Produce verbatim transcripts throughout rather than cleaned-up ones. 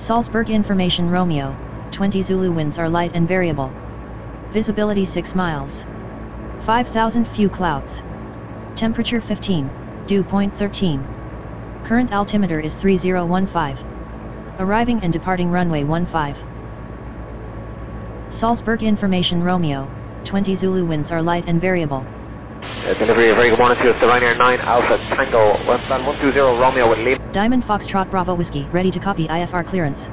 Salzburg Information Romeo, twenty Zulu winds are light and variable. Visibility six miles. five thousand few clouds. Temperature fifteen, dew point thirteen. Current altimeter is three zero one five. Arriving and departing runway one five. Salzburg Information Romeo, twenty Zulu winds are light and variable. Uh, delivery, a very good morning to you, it's the Ryanair nine Alpha Tango, westbound one two zero Romeo with Lima. Diamond Foxtrot Bravo Whiskey, ready to copy I F R clearance.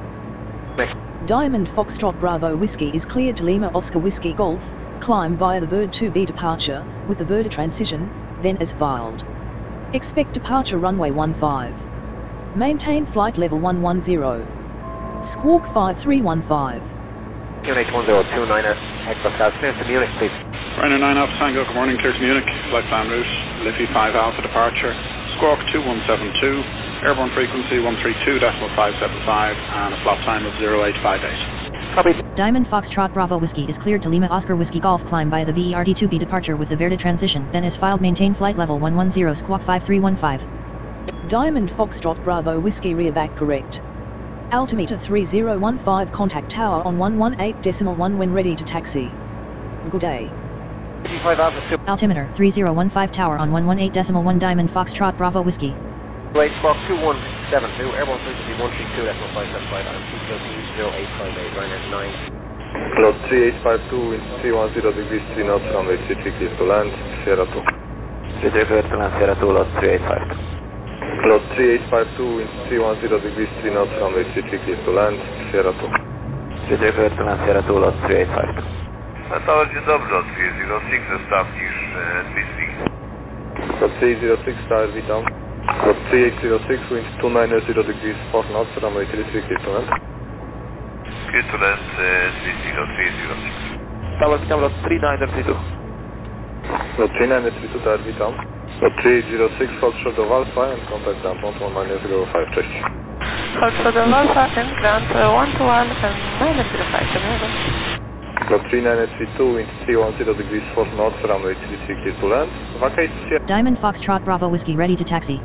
Next. Diamond Foxtrot Bravo Whiskey is cleared to Lima Oscar Whiskey Golf, climb via the Verde two B departure, with the Verde transition, then as filed. Expect departure runway one five. Maintain flight level one one zero. Squawk five three one five. Q N H one zero two niner, X-Bus House, clearance to Munich, please. Ryanair nine Alpha Tango, good morning, clear to Munich, flight plan route, Liffey five alpha departure, squawk two one seven two, airborne frequency one three two point five seven five, and a flap time of zero eight five eight. Copy. Diamond Foxtrot Bravo Whiskey is cleared to Lima Oscar Whiskey Golf, climb via the Verde two B departure with the Verde transition, then as filed, maintain flight level one one zero, squawk five three one five. Diamond Foxtrot Bravo Whiskey, rear back correct. Altimeter three zero one five, contact tower on one one eight decimal one when ready to taxi. Good day. Altimeter three zero one five, tower on one one eight decimal one, Diamond Foxtrot Bravo Whiskey. Blade Squawk two one seven two, airborne frequency one three two point five seven five, zero eight five eight, Ryanair nine. Cloud three eight five two, wind three one zero degrees, three knots, runway three three clear to land, Sierra two. Clear to land, Sierra two, lot three eight five two. Cloud three eight five two, wind three one zero degrees, three knots, runway three three clear to land, Sierra two. Clear to land, Sierra two, lot three eight five two. Natalia, dobrze, od three zero six zostaw niż T C. Od three zero six, tower, witam. Od three eight zero six, wind two nine zero degrees, four knots, runway three three, clear to land. Clear to land, three zero three zero six. Tower, witam, lot three nine three two. Lot three nine three two, tower, witam. Lot three eight zero six, Foxtrot Alpha and contact Dampont one nine zero five, cześć. Foxtrot Alpha and ground one two one and nine zero five, to Club three nine three two, wind three one zero degrees, four knots, runway three three clear to land. Vacate. Diamond Foxtrot Bravo Whiskey ready to taxi.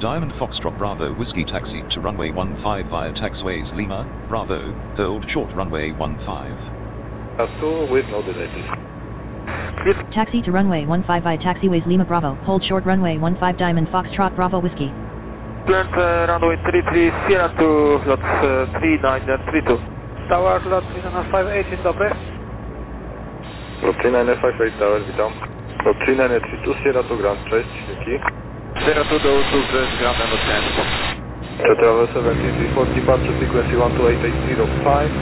Diamond Foxtrot Bravo Whiskey taxi to runway one five via taxiways Lima, Bravo, hold short runway one five. Taxi with no delay. Taxi to runway one five via taxiways Lima, Bravo, hold short runway one five, Diamond Foxtrot Bravo Whiskey. Plant uh, runway three three, Sierra to lot uh, three nine three two. Tower, lot three nine five eight, dzień dobry. Lot three nine five eight, tower, witam. Lot three nine three two, Sierra to Grand, cześć, dzięki. Sierra to do usług z Grandem od Często. Tower one seven three four, departure frequency one two eight eight zero five,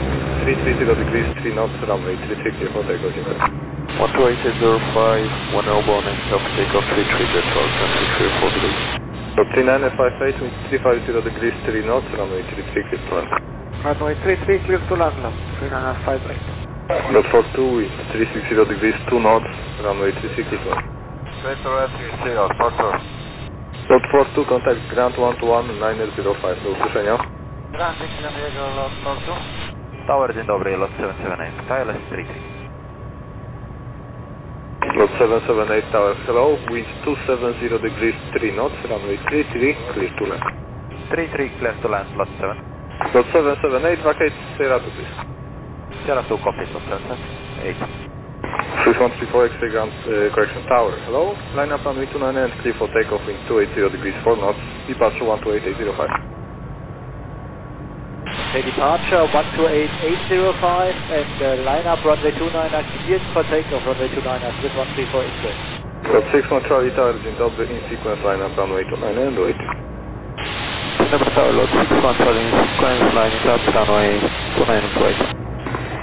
three three zero degrees, three knots, runway three three zero, hotel, godziny. one two eight zero five, one zero one, and stop takeoff three three zero, and three three four degrees. Lot three nine five eight, wind three five zero degrees, three knots, runway three three zero, runway three three clear to land, three nine five eight. Lot four two, wind three six zero degrees, two knots, runway three six clear to land. Clear to land, three zero, four two. Lot four two, contact ground one two one nine zero five, do usłyszenia. Ground six zero, lot four two. Tower, dzień dobry, lot seven seven eight, Thailand three three. Lot seven seven eight, tower, hello, wind two seven zero degrees, three knots, runway three three, clear to land. three three clear to land, lot seven. Lot seven seven eight, vacate Sierra two, please. Sierra two, copy, lot seven seven eight. three one three four, X-ray ground, uh, correction tower, hello. Line up on V two nine and clear for takeoff in two eight zero degrees, four knots. Departure one two eight eight zero five. Okay, departure one two eight eight zero five and uh, line up runway two nine are cleared for takeoff, runway two nine are three one three four, X-ray. Lot six one, Charlie tower, dzień dobry, in sequence, line up runway two nine and wait. Number tower, lot six one Charlie, sequence, line up, runway two nine,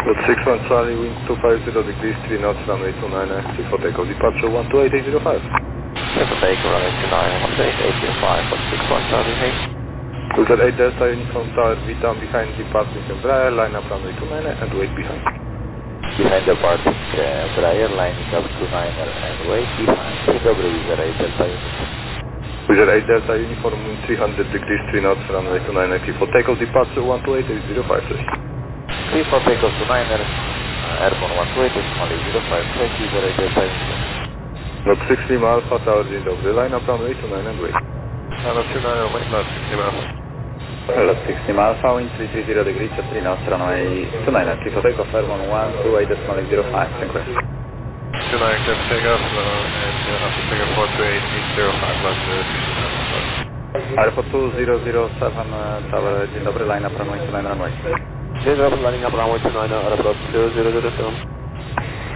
lot six one Charlie, wind two five zero degrees, three knots, runway two nine, clear for takeoff, departure one two eight eight zero five. Clear for takeoff, runway two nine, one two eight eight zero five, lot six one Charlie, hey. Cruiser eight Delta, uniform tower, V down behind departing Embraer, line up runway two nine and wait behind. Behind departing uh, Embraer, lining up two nine and wait behind, Cruiser eight Delta, uniform. Cruiser eight Delta uniform, wind three hundred degrees, three knots, runway two nine, clear for takeoff, departure one two eight zero five, please. Clear for takeoff two nine, airborne one two eight zero five, please, Cruiser eight Delta uniform. Lot six Lima Alpha, tower, dzień dobry, line up runway two nine and wait. Lot two nine, wait, lot six Lima Alpha. sixty miles, wind three three zero degrees at three knots, runway two nine active for takeoff, airborne one two eight point zero five, tranquil. two nine active for takeoff, and after takeoff four two eight point zero five, last uh, Alpha two zero zero seven, tower, dzień dobry, line up runway two nine, runway. Dzień dobry, line up runway two nine, Alpha two zero zero seven.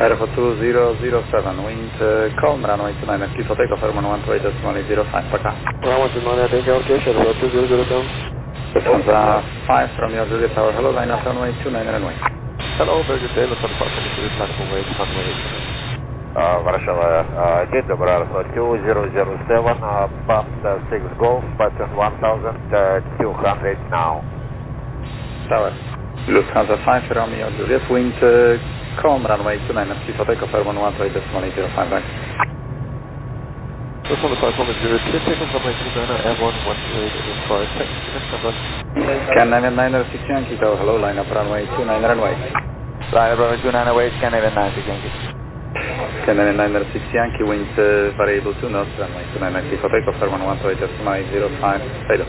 Alpha two zero zero seven, wind uh, calm, runway two nine, active for takeoff, airborne one two eight point zero five, Paka. Runway two nine, take off, okay, Alpha two zero zero seven. Lufthansa five from your Julia Tower, hello, line up runway two nine, runway. Hello, Verde two B, Lufthansa five from your platform, wait, runway eight. Warsaw, dzień dobry, Alpha two zero zero seven, past six Golf, pattern one thousand two hundred now. Tower. Lufthansa five from your Julia, wind calm, runway two nine, active for takeoff, airborne one two eight point zero five, back. Just on the five hundred zero two seconds, runway two nine airborne one two eight eight five six. Can nine nine six Yankee Tower. Hello, line up runway two nine runway. Line up runway two nine away. Can nine nine six Yankee. Can nine nine six Yankee winds uh, variable two knots. Runway two nine active for takeoff. Airborne one two eight eight zero five. Fatal.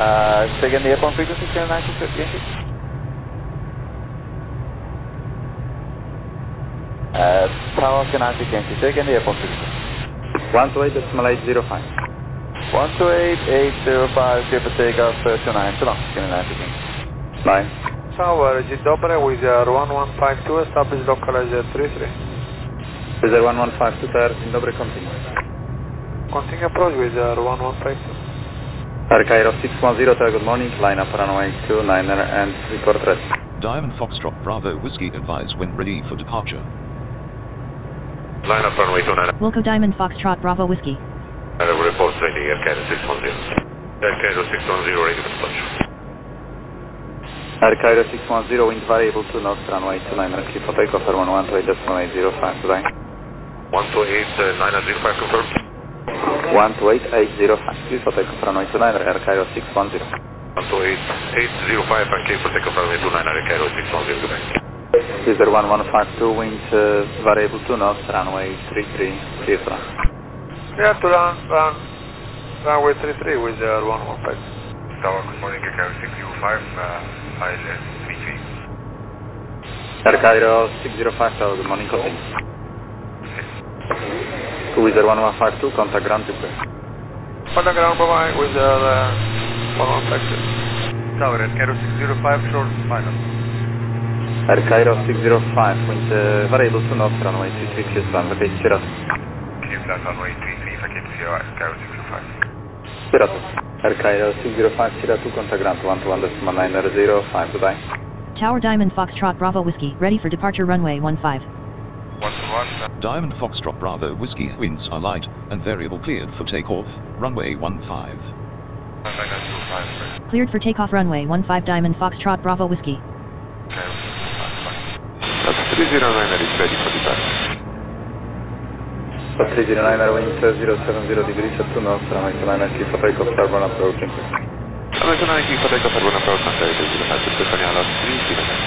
Uh, second the airborne frequency can nine six Yankee. Uh, Tower Canati Yankee, take in the airport one two eight point eight zero five. one two eight point eight zero five, give a takeoff, uh, two nine, so long, Canati Yankee. Nine. Tower, G Dobre with uh, one one five two, stop is localized at three three. With uh, one one five two, sir, G Dobre, continue. Continue approach with uh, one one five two. Air Cairo six one zero, sir, good morning, line up runway two nine and report red. Diamond Foxtrot Bravo Whiskey, advise when ready for departure. Line up runway two nine. Wilco Diamond Foxtrot Bravo Whiskey. I will report ready, Air Cairo six one zero. Air Cairo six one zero, ready for departure. Air Cairo six one zero, wind variable two knots, runway two nine, ready for takeoff, airborne one two eight point nine zero five, good line. one two eight point nine zero five, confirmed. one two eight point eight zero five, please for takeoff, runway two nine, Air Cairo six one zero. one two eight point eight zero five, and clear for takeoff, runway two nine, Air Cairo six one zero, good line. Is there one one five two wind uh, variable two knots, runway three three, clear to run. Yeah, to run, run, runway three three with uh, one one five. Tower, good morning, Air Cairo six zero five, uh, I L S three three. Air Cairo six zero five, Tower, good morning, copy. Okay. With uh, one one five two, contact ground to clear. Contact ground, bye-bye, with uh, one one five two. Tower, Air Cairo six zero five, short final. Air Cairo six zero five, wind uh, variable two knots, runway three three, clear to land, vacate zero. Clear to land, runway three three, vacate zero, Air Cairo six zero five. Zero two. Air Cairo six zero five, zero two, contact ground, one two one point nine zero five, goodbye. Tower Diamond Foxtrot Bravo Whiskey, ready for departure runway one five. one two one. Diamond Foxtrot Bravo Whiskey, winds are light, and variable cleared for takeoff, runway one five. one five, cleared for takeoff runway one five Diamond Foxtrot Bravo Whiskey. three zero nine is ready for departure. three zero nine, wind zero seven zero degrees at two knots, runway two nine, active for takeoff, airborne approach, increase. Runway two nine, active for takeoff, airborne approach, contact zero nine, Stefania lost three zero nine.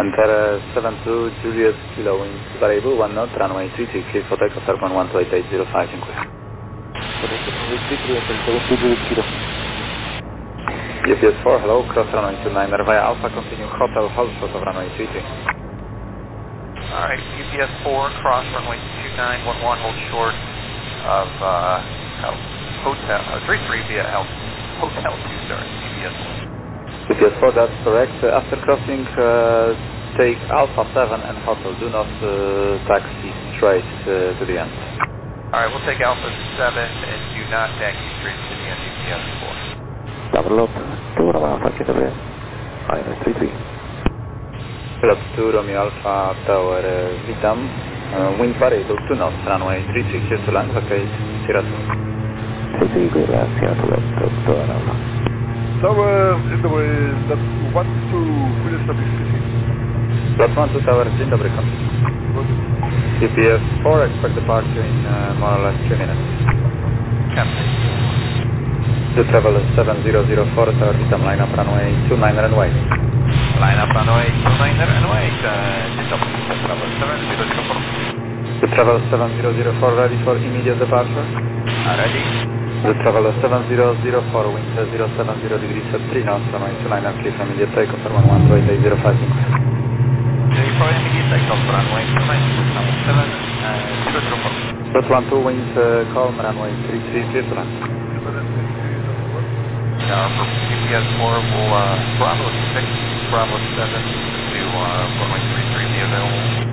Enter seven two, Julius Kilo, wind variable one knot, runway three three, clear for takeoff, airborne one two eight point zero five, increase. U P S four, hello, cross runway two nine, via Alpha, continue hotel, hold shot of runway three three. Alright, U P S four, cross runway two nine one one, hold short of uh, hotel, uh, three three via L, hotel two, sorry, U P S four. U P S four, that's correct. Uh, after crossing, uh, take Alpha seven and hotel, do not uh, taxi straight uh, to the end. Alright, we'll take Alpha seven and do not taxi straight to the end, U P S four. Double up, two Alpha, three three. Pilot two, Romeo Alpha Tower, uh, witam. Uh, wind variable two knots, runway three three, clear to land, vacate zero two. three three, good, gracias, Pilot two, Alpha. Tower, dzień dobry, lot one two, full establish P C. Lot one two, Tower, dzień dobry, continue. U P S four, expect departure in uh, more or less two minutes. Captain. The travel is seven zero zero four, Tower, witam, line up runway two nine, runway. Line up runway two nine runway, uh, the travel seven zero zero four ready for immediate departure? Uh, ready. The traveler seven zero zero for wind zero seven zero degrees at three knots, runway two nine, clear for immediate takeoff, runway one two eight eight zero five. For immediate takeoff, runway two nine, seven zero zero four. one two wind calm, runway three three, clear to land. Now, for P P S four, we'll Bravo six, Bravo seven to runway three three, be available.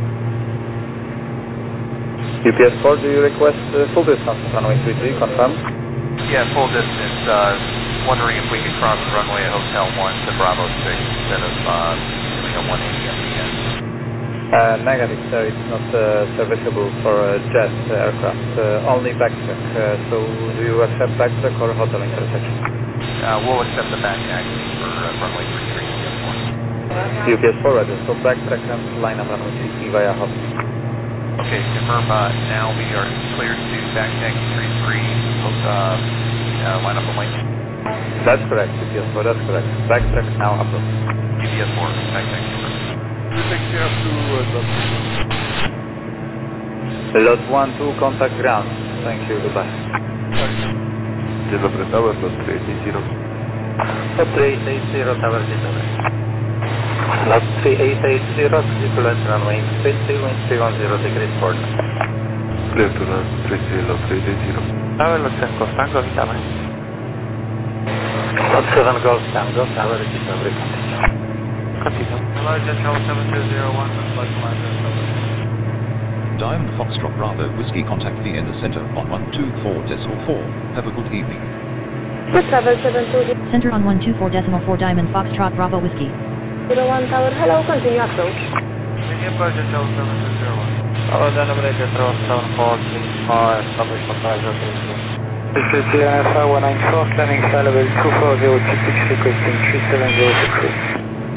U P S four, do you request uh, full distance, runway three three, confirm? Yeah, full distance. Uh, wondering if we could cross the runway at Hotel one to Bravo six instead of uh, doing a one eighty M P S. Uh, negative, sir. It's not uh, serviceable for uh, jet uh, aircraft. Uh, only backtrack. Uh, so do you accept backtrack or hotel intersection? Uh, we'll accept the backtrack for uh, runway three three, U P S four. U P S four, ready. So backtrack and line up runway three three via hotel. Okay, confirm, uh, now we are cleared to back deck three three, uh, uh, line up on lane. That's correct, U P S four, that's correct. Back deck now, upload. U P S four, back deck three three. Lot one two, contact ground. Thank you, goodbye. Dzień dobry, tower, lot three eight eight zero. Lot three eight eight zero, tower, dzień dobry. Lot three eight eight zero, circulant runway three three, wind three one zero degrees port. Clear to land three three, lot three eight zero. Tower lot seven Golf Tango, witamy. Lot seven Golf Tango, tower, dzień dobry, continue. Continue. Hello, Jet seven two zero one, flight commander, tower. Diamond Foxtrot Bravo Whiskey, contact V in the center on one two four decimal four. Have a good evening. Center on one two four decimal four, Diamond Foxtrot Bravo Whiskey. zero one tower, hello, continue approach. Continue approach at seven two zero one. Hello, denominator seven four three five, establish contact. This is the Alpha one nine four, standing side level two four zero six six, requesting three seven zero six.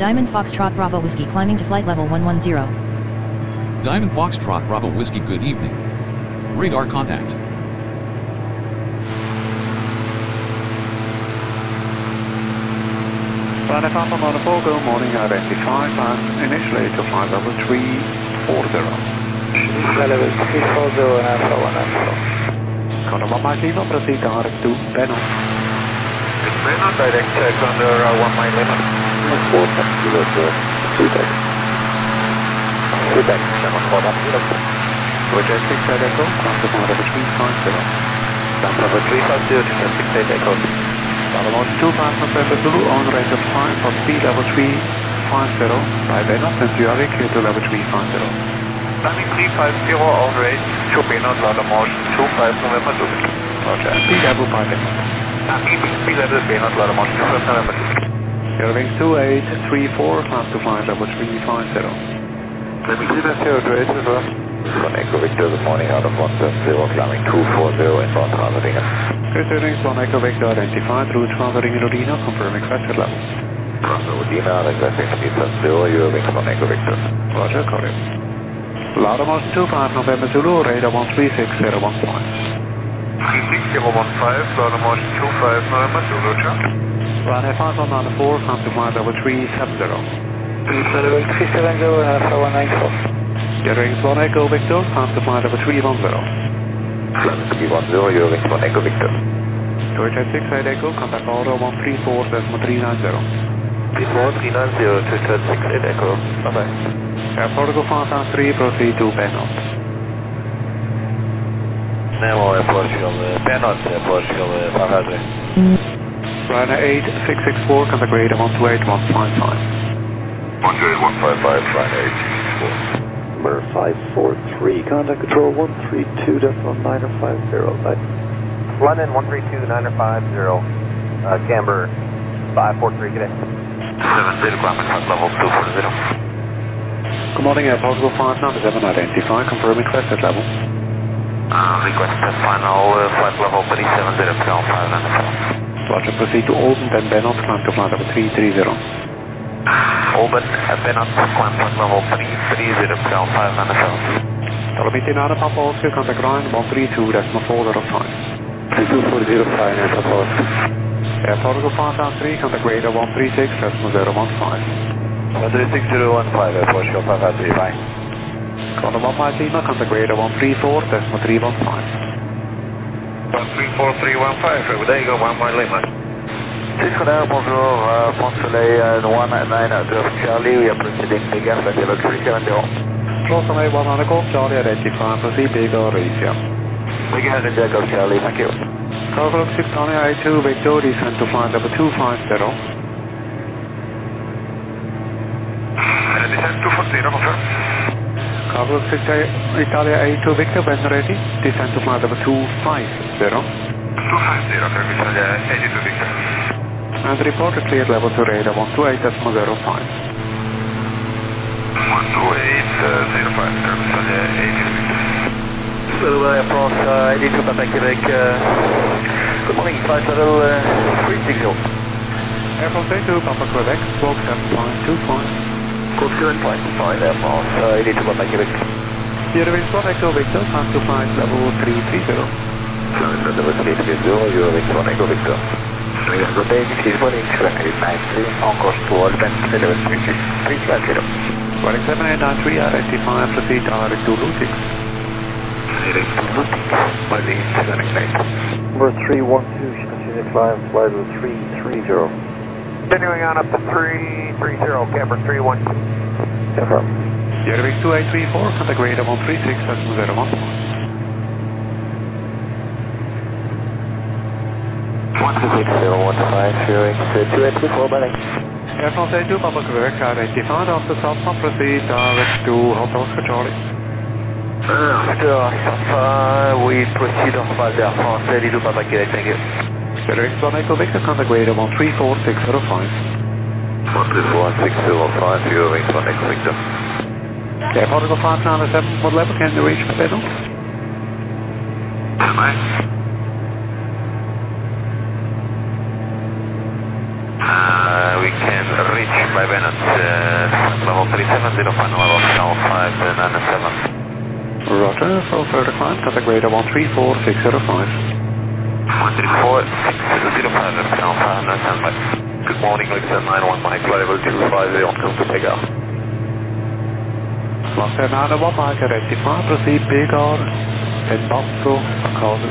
Diamond Foxtrot Bravo Whiskey, climbing to flight level one one zero. Diamond Foxtrot Bravo Whiskey, good evening. Radar contact. Verde five alpha, good morning, identify path, initiator flight level three four zero. Flight level three four zero and Alpha one Alpha. Contact Mike Lima, proceed direct to Beno. It's Beno, direct check under uh, one Mike Lima. four, zero, zero, two deck. two deck, seven four, up, zero. Roger, six, eight, echo, contact level three five zero. Down level three five zero, six, eight, echo. About two miles from Verde Zulu on range of five for speed level three five zero by Venus and Zurich clear to level three five zero. Landing three five zero on range to Venus, out of motion two five November Zulu. Roger. Speed level by Venus. Speed level Venus, out of motion two five November Zulu. Your wings two eight three four, climb to flight level three five zero. Let me see that zero two eight reverse. One Echo Victor, good morning, out of one seven zero, climbing two four zero inbound Transavia. Returning one Echo Vector identified, route transferring Rodina, confirming exit level. Rodina, requesting speed seven zero, you are wings one Echo Vector. Roger, copy. Loudermost two five November Zulu, radar one three six zero one five. three six zero one five, Loudermost two five November Zulu, check. Runway five one nine four, come to mind level three seven zero. three seven zero, Alpha one nine four. Returning one Echo Vector, come to mind level three one zero. three one zero, you're wings one Echo Victor. Georgia six eight Echo, contact order one three four decimal three nine zero. three four three nine zero, Georgia six eight Echo, bye-bye. Airport go five three, proceed to Bernard. Nemo, airport Chicago, Bernard, airport Chicago, five hundred. Ryanair eight six six four, contact radar one two eight one five five. one two eight one five five, Ryanair eight six six four. Number five four three, contact control one three two decimal nine or five zero. Bye. London one three two nine or five zero. Uh, Camber five four three, good day. seven zero, climbing flight level two four zero. Good morning, airport go five nine seven, identify, confirming requested level. Uh, requested final uh, flight level three seven zero, climb five nine seven. Roger, proceed to Olden, then Benoit, climb to flight level three three zero. Open, I've been on climb flight level three three zero five nine seven. Telemetry nine Papa Oscar, contact Ryan one three two decimal four zero five. two four zero five, Alpha Oscar. Airport go five three, contact radar one three six decimal zero one five. one three six zero one five, airport go five three, bye. Contact one five Lima, contact radar one three four decimal three one five. three four three one five, over there you go, one mile Lima. six one zero, bonjour, uh, Pont Soleil and one nine zero Charlie, we are proceeding to gas at level three seven zero. Pont Soleil one nine zero Charlie, identify, proceed, Bigger, Asia. Big Hand and Jack of Charlie, thank you. Coverlock six nine zero two, Victor, descend to flight level two five zero. Descend two four zero, confirm. Cargo six Italia A two Victor, when ready, descend to flight level two five zero. two five zero, confirm Italia A two Victor. And report a cleared level to radar one two eight Asmus zero five. one two eight zero five, confirm Italia A two Victor. Silver approach uh, A two Papa Quebec. Uh, good morning, flight level uh, three six zero. Airport A two Papa Quebec, stroke seven point two five. Code seven five five airport, uh, eighty-two Papa Quebec. Eurovision one Echo Victor, time to find level three three zero. seven seven level three three zero, Eurovision one Echo Victor. Good day, this is Boeing seven eight nine three, on course to all ten, eleven three zero. Boeing seven eight nine three, R S T five, proceed R S two Lutic. R S two Lutic, Boeing seven eight nine three. Number three one two, she continues flying, flight level three three zero. Continuing on up to three three zero, Camper three one. Confirm. Germinghausen two eight three four, contact radar one three six, Asmus zero one. one two six zero one five, Germinghausen two eight three four, Balik. Air France A two, Papa Quebec, identified after Southbound, proceed direct to Hotel Oscar Charlie. After Southbound, we proceed off about the Air France A two, Papa Quebec, thank you. Direct one Echo Victor, contact radar one three four six zero five. one three four six zero five, Euro Victor, one Echo Victor. Okay, particle five nine seven, what level can you reach the pedal? Nice. Uh, we can reach by Bennett, uh, level three seven zero, final level five nine seven. Roger, so further climb, contact radar one three four six zero five. one three four six zero five, Alpha, no standby. Good morning, Lexan nine one Mike, level two five zero, on course to P G R. Lexan nine one Mike, rectify, proceed, P G R, and Basco, Accordion.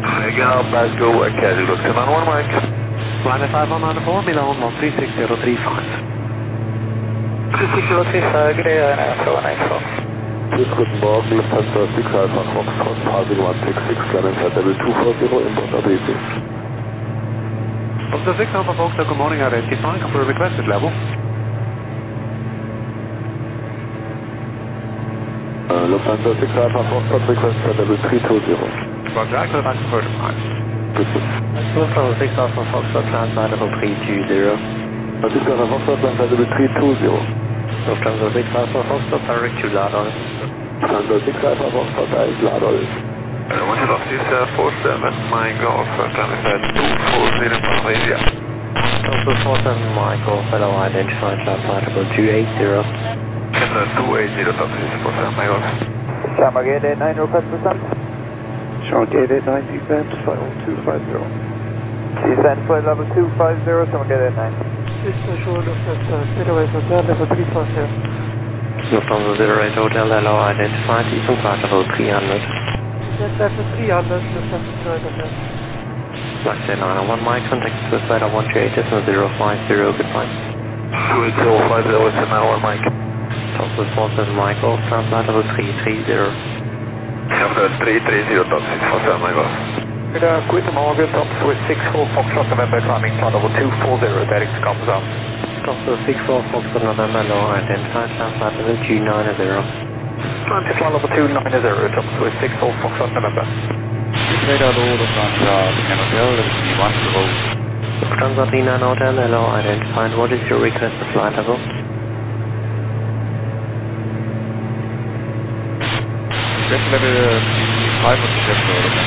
P G R, Basco, Accordion, Lexan nine one Mike. Line five one nine four, Milan one three six zero three five. three six zero three five, good air, nine four nine four. Tschüss, guten Morgen, Lufthansa six Alpha, Foxtrot, Passing one six six, Clemens at level two four zero, Import A B C. Lufthansa six Alpha, Foxtrot, good morning, identify, confirm requested level. Uh, Lufthansa six Alpha, Foxtrot, request at level three two zero. Roger, I could have answered first time. Lufthansa six Alpha, Foxtrot, land at level three two zero. Lufthansa six Alpha, Foxtrot, land at level three two zero. Lufthansa six Alpha, Foxtrot, direct to Ladol. Lufthansa six Alpha, Foxtrot, direct to Ladol. One is off this uh, four seven, my golf, transfer two four zero, Malaysia. Lufthansa four seven, my golf, fellow identified, landable two eight zero. Lufthansa two eight zero, Lufthansa four seven, my golf. Summer Gate eight nine, request for sun. Summer Gate eight nine, descend, flight level two five zero. Descend, flight level two five zero, Summer Gate eight nine. Eastern Shore, Lufthansa zero eight Hotel, level three four zero. Lufthansa zero eight Hotel, hello, identified, Eastern flight level three hundred. Descent level three hundred, Lufthansa zero eight Hotel. Flight nine one Mike, contact Swiss Radar one two eight, decimal zero five zero, goodbye. two eight zero five zero, it's nine one Mike. Southwest four seven Mike, off, flight level three three zero. Southwest three three zero, Southwest four seven Mike. Good morning, Southwest six four Foxtrot November, climbing flight level two four zero, direct to Comms Up. Southwest six four Foxtrot November, low identified, flight level two nine zero. Climb to flight level two nine zero, Southwest six four Foxtrot November. Radar low, Lufthansa Lima Hotel, level three one zero. Lufthansa Lima Hotel, hello, identified, what is your request for flight level? Request level five of the ship, November.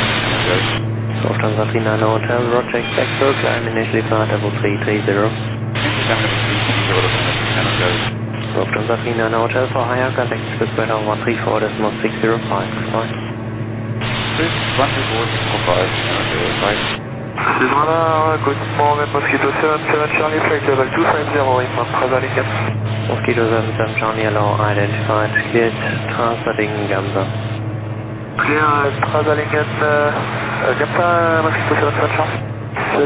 Lufthansa Lima Hotel, Roger, expect for climb, initially flight level three three zero. Lufthansa Lima Hotel, for higher contact, Swiss Radar one three four, decimal six zero five, goodbye. Swiss one three four, six zero five, Swiss Radar, good morning, Mosquito seven seven Charlie, flight level two five zero, in Mantrasaling, yes. Mosquito seven seven Charlie, hello, identified, cleared, transferring Gamsa. Clear straddling at Delta Mosquito seven seven.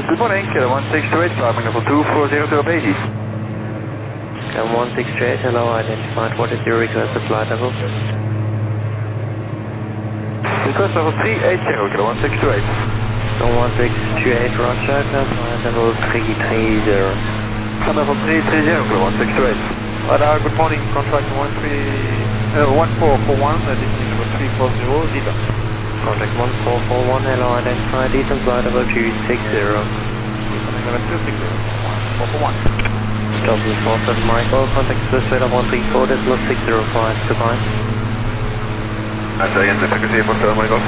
Good morning, one six two eight, climbing level two four zero zero eighty. one six two eight, hello, identified, what is your request of flight level? Request level three eighty, one six two eight. one six two eight, roger, flight level three three zero. Flight level three three zero, one six two eight. Radar, good morning, contract one four four one, that is number three four zero, Zeta. Contract one four four one, hello, identify, decent flight level two six zero. Contact level two six zero, one four four one. Dublin four seven Michael, contact Swiss radar one three four six zero five, goodbye. That's again, the frequency one seven Michael.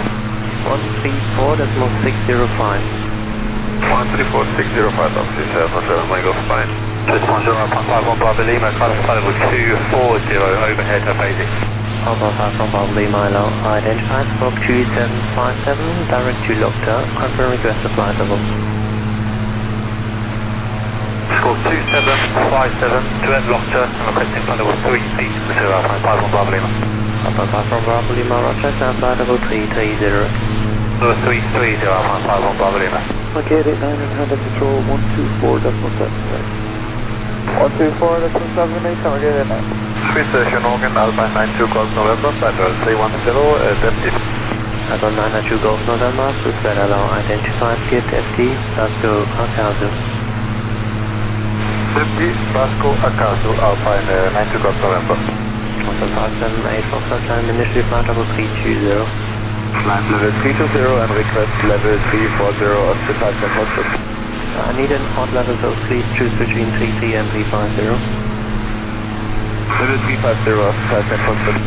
one three four six zero five. one three four six zero five, Dublin one seven Michael, fine. Just one zero, one five one Bravo Lima, contact flight level two four zero, overhead, no basic. one five one Bravo Lima, hello, identified, stroke two seven five seven, direct to Locta, confirm request to flight level. Stroke two seven five seven, direct Locta, and requesting flight level three three zero, one five one Bravo Lima. one five one Bravo Lima, roger, down flight level three three zero. three three zero, one five one Bravo Lima. Okay, eight nine and hand at control one two four point seven. one two four, that's one seven eight, come again at nine. Swiss Ocean Organ, Alpine nine two Golf November, Flight three one zero, adaptive. Alpine nine two Golf November, Swiss Red allow identified, get F D, Vasco Acaso. F D, Vasco Acaso, Alpine nine two Golf November. one five seven eight, Foxtrot, climb initially flight level three two zero. Flight level three two zero and request level three four zero on the flight and Foxtrot. I need an odd level, so please choose between three three and three five zero. Level three five zero, Salzburg Information.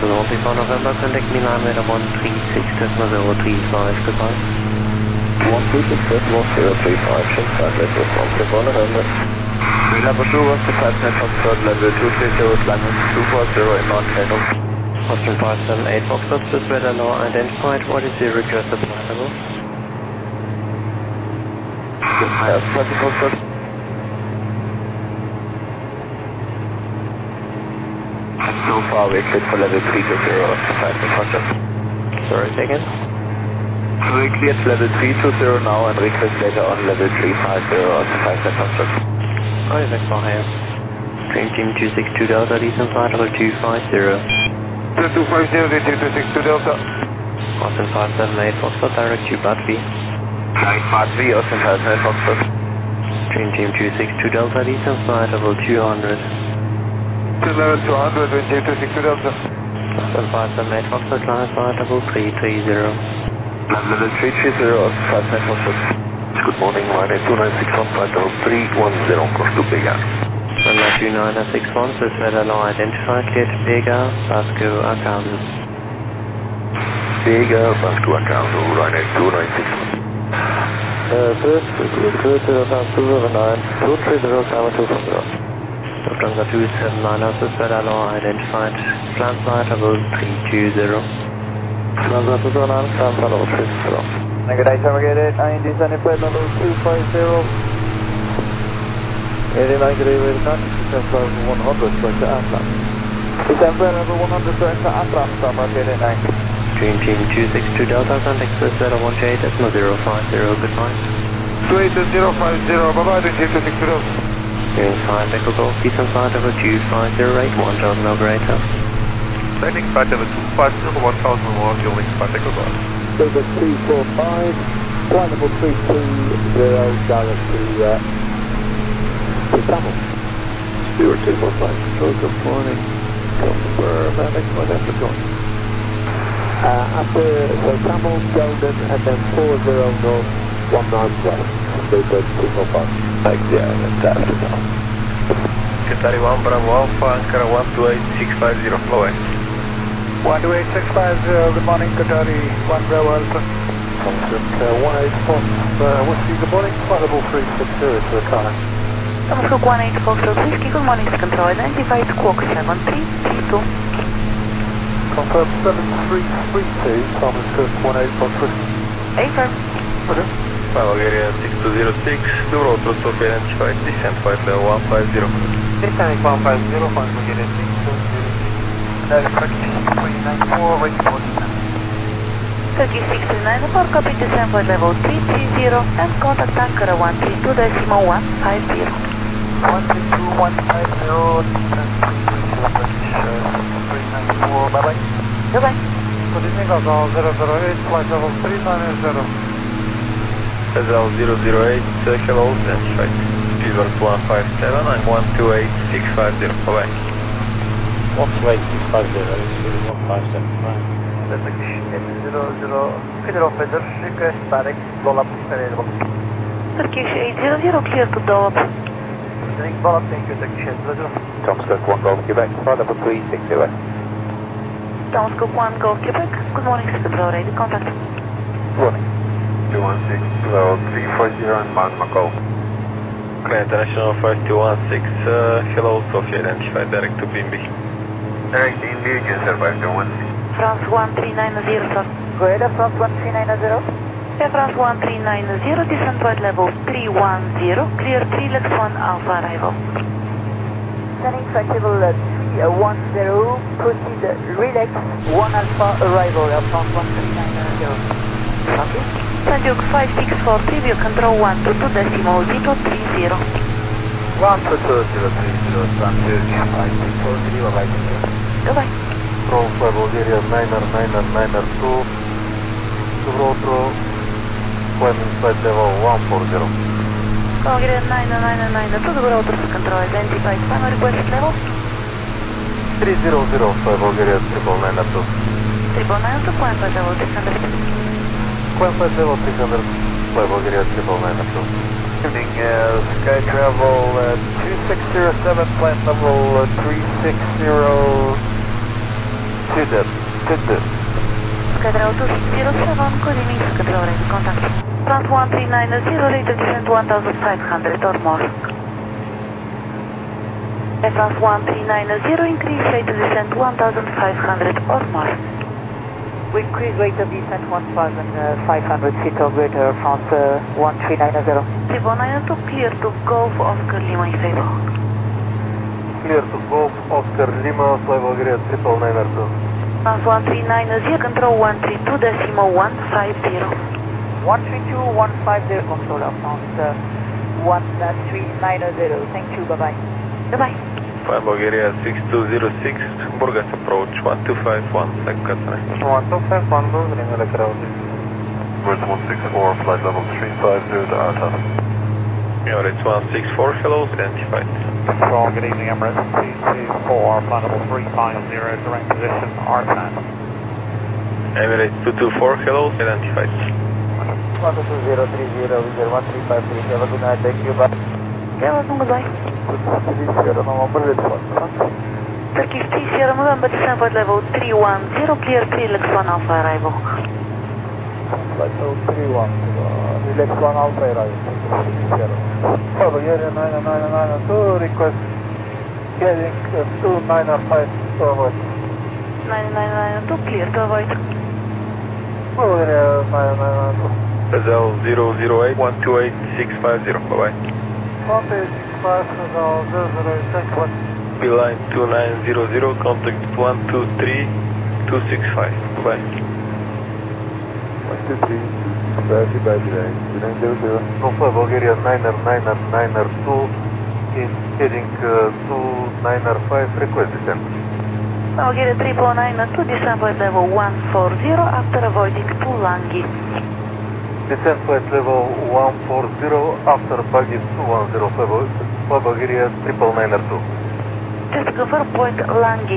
So one three four November, contact me line radar one three six zero three five, goodbye. one three six zero three five, Salzburg Information, one three four November. Level two was the Salzburg Information, level two three zero, climbing two four zero in North Channel. Austin five seven eight, Foxtrot, this radar now identified, what is the request applicable? Higher flight to Foxtrot. So far we cleared for level three two zero, flight to Foxtrot. Sorry, say again? So we cleared level three two zero now and request later on level three five zero, flight to Foxtrot. Oh, you're back for higher. Green Team two six two Delta, decent flight level two five zero. two two five zero, two two six two Delta. Austin five seven eight, Foxtrot, direct to Budby. Flight Part three, Austin five seven eight, Foxtrot. Dream Team two six two Delta, descent flight level two hundred. Descent level two hundred, Dream Team two six two Delta. Austin five seven eight, Foxtrot, climb flight level three three zero. Climb level three three zero, Austin five seven eight, Foxtrot. Good morning, Ryanair two nine six one, flight level three one zero, cross to Bega. Ryanair two nine six one, this radar now identified, clear to Bega, Vasco, Acaso. Bega, Vasco, Acaso, Ryanair two nine six one. Uh, first, two zero time two seven nine, two three zero time two seven zero. Lufthansa two seven nine, this radar now identified. Climb flight level three two zero. Lufthansa two seven nine, climb flight level three zero. Good day, time again eight nine, descending flight level two five zero. Eight nine, good day, we're not descending flight level one hundred, going to Atlas. Descending flight level one hundred, going to Atlas, time again eight nine. Green Team two six two Delta, contact Swiss radar one two eight zero five zero, goodbye. two eight zero five zero, bye bye, Green Team two six two Delta. Green five, Echo Golf, decent flight level two five zero eight one, German operator. Landing flight level two five zero, one thousand one, your wing flight Echo Golf. Delta three four five, flight level three two zero, direct to, uh, to Tamil. Stewart two four five, control, good morning. Confirm, uh, next one, after going. Uh, after the Camel, Golden, and then four zero North, one nine one. Super two four five. Back there, and then that's it now. Qatari one, Bravo Alpha, Ankara one two eight six five zero, flow in. one two eight six five zero, good morning, Qatari one Bravo Alpha. Constant uh, one eight four, uh, Whiskey, good morning, flight level three six zero to the car. Scoop one eight four, Whiskey, good morning, to control, identified Squawk seven three three two. Confirm seven three three two, Thomas Cook one eight four three. Affirm. Okay. Bulgaria six two zero six, Duro, Trustop, identified, descent flight level one five zero. Descent one five zero, Bulgaria six two zero six. thirty-six three ninety-four, waiting for descent. thirty-six three ninety-four, copy descent for level three three zero and contact Ankara one three two decimal one five zero. one three two one five zero, descent three three zero, thirty-six three ninety-four, bye bye. Bye bye. Good evening, Azal zero zero eight, flight level three nine zero. Azal zero zero eight, hello, and strike. Speedbird one five seven and one two eight six five zero, bye bye. one two eight six five zero, one five seven. Turkish eight zero zero, clear to Dolop. Thank you, Turkish eight zero zero. Tomskog one Golf Quebec, flight number three six zero. Tomskog one Golf Quebec, good morning, Speedbird, ready contact. Good morning. two one six, level three four zero and Mount Macau. Okay, International five two one six, uh, hello, Sofia, identify direct to Bimbich. Direct to Bimbich, you can survive the one six. France one three nine zero, sir. Go ahead, France one three nine zero. Yeah, France one three nine zero, descent flight level three one zero, clear three lex one alpha arrival. Descending flight level three one zero, proceed relax one alpha arrival, Air France one three nine zero. Copy. Sajuk five six four, preview control one two two decimal zero three zero. one two two zero three zero, Sajuk five six four, right. Goodbye. Control for Bulgaria nine nine nine two, Subrotro, climbing flight level one four zero. Bulgaria nine nine nine two, Subrotro, control identified, final request level? three zero zero for Bulgaria three nine nine two. three nine nine two, climb flight level six hundred. Climb flight level six hundred, fly Bulgaria three nine nine two. Good evening, uh, Sky Travel uh, two six zero seven, flight level uh, three six zero. Two dead, two dead. Skytrail two six zero seven, good evening, Skytrail ready contact. Front one three nine zero, rate of descent one thousand five hundred or more. Air France one three nine zero, increase rate of descent one thousand five hundred or more. We increase rate of descent one thousand five hundred feet or greater, Air France uh, one three nine zero. three one nine two, clear to Golf Oscar Lima in favor. Clear to Golf Oscar Lima, fly Bulgaria three nine nine two. France one three nine zero, control one three two decimal one five zero. one three two one five zero, control of France uh, one three nine zero. Thank you, bye bye. Bye bye. Fly Bulgaria six two zero six, Burgas approach one two five one, Sakkatane. one two five one, Bulgaria, Electrode. Bird one six four, flight level three five zero to Arta. Emirates one six four, hello, identified. Control, good evening, Emirates two two four, flight level three five zero, direct position, R T I P. Emirates two two four, hello, identified. one two zero three zero, zero one three five three, have a good night, thank you, bye. Yeah, welcome, goodbye. Turkish three zero November, descent flight level three one zero, clear three lex one alpha arrival. Flight level three one zero, three lex one alpha arrival. For Bulgaria nine nine nine two, request heading uh, two nine five to avoid. nine nine nine two, clear to avoid. For Bulgaria nine nine nine two. Azal zero zero eight, one two eight six five zero, bye bye. one two eight six five, Azal zero zero eight, thank you. Beeline two nine zero zero, contact one two three two six five, bye bye. one two three. Thirty by Beeline, Beeline zero zero. Alpha Bulgaria nine nine nine two in heading uh, two nine five, request descent. Bulgaria three four nine two, descent flight level one four zero after avoiding Pulangi. Descent flight level one four zero after buggy two one zero, Fly Bulgaria three nine nine two. Just to confirm point Langi.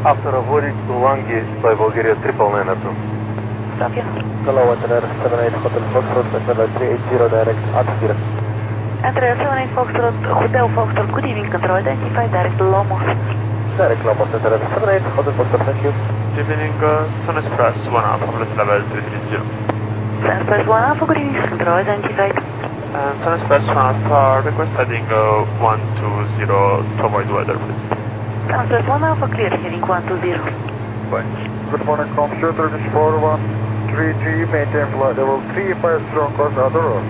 After avoiding Pulangi, by Bulgaria three nine nine two. Stop you. Hello, Antenna seven eight Hotel Foxtrot, Antenna three eight zero, direct A B I R I. Antenna seven eight Foxtrot, Hotel Foxtrot, good evening, control, identify direct Lomos. Direct Lomos, Antenna seven eight Hotel Foxtrot, thank you. Good evening, Sun Express one alpha, flight level three three zero. Sun Express one alpha, good evening, control, identified. Sun Express one alpha, request heading one two zero to avoid weather, please. Transfer one alpha, clear heading one two zero. Good morning, Computer Turkish four one three three, maintain flight level three five strong course, other road.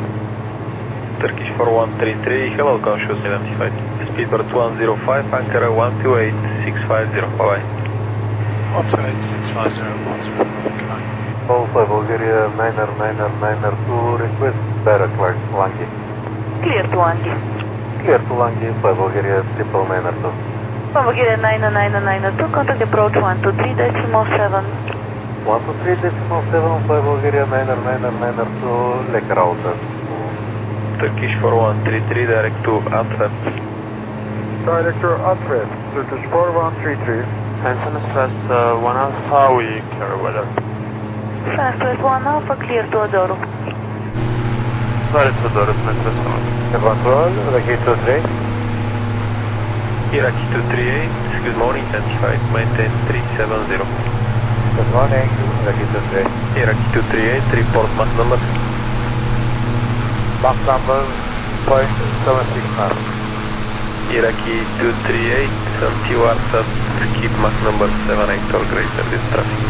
Turkish four one three three, hello, Computer identified. speedbird one zero five, Ankara one two eight six five zero, bye-bye. one two eight six five zero, Alpha Bulgaria, Niner, Niner, Niner, two, request Baraclark, Langi. Clear to Langi. Clear to Langi, Alpha Bulgaria, triple Niner, two. Alpha Bulgaria, Niner, Niner, Niner, two, contact approach one two three decimal seven. one two three decimal seven, by Bulgaria, Niner, Niner, Niner, to Lekker Alta. Turkish four one three three, direct to Antwerp. Direct to Antwerp, Turkish four one three three. Hansen Express one alpha, we clear weather. Express one alpha, clear to Adoro. Direct to Adoro, Express one alpha. Eventual, Iraqi two three. Iraqi two three eight, good morning, intensified, maintain three seven zero. Good morning, Iraqi two three eight. Iraqi two three eight, report Mach number. Mach number zero point seven six nine. Iraqi two three eight, until our sub, keep Mach number seven eight or greater, this traffic.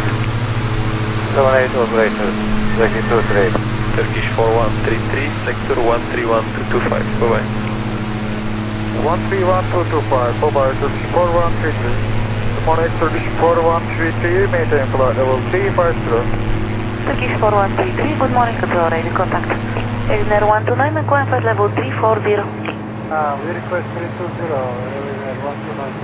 seven eight or greater, Iraqi two three eight. Turkish four one three three, sector one three one two two five, bye-bye. one three one two two five, bye-bye, Turkish four one three three. Monarch Turkish four one three three, maintain flight level three five zero. Turkish four one three three, good morning, control radio contact. Air one two nine, acquire flight level three four zero. Ah, we request three two zero, Air one two nine.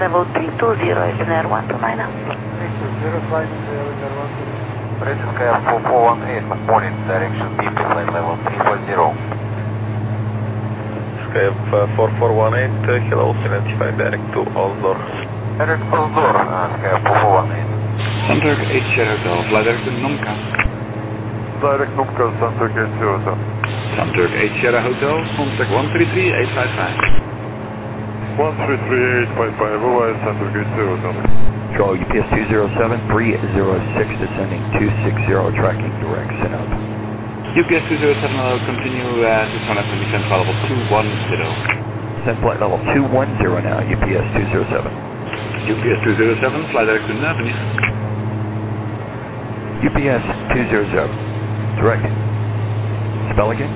Level three two zero, Air one two nine. three two zero, flight Air one two nine. British Air four four one eight, morning, direction B to flight level three four zero. Okay, four four one eight, uh, hello, seventy-five, direct to Aldor. Direct to Aldor, okay, four four one eight. Direct eight zero, fly direct to Numka. Direct Numka, Sandberg eight zero. Sandberg eight zero Hotel, contact one three three eight five five. one three three eight five five, O I, Sandberg eight zero. Control U P S two zero seven three zero six, descending two six zero, tracking direct, send up. U P S two zero seven, I'll continue uh, this one has to be sent flight level two one zero. Send flight level two one zero now, U P S two zero seven. U P S two zero seven, fly direct to Navanese. U P S two zero seven, direct. Spell again?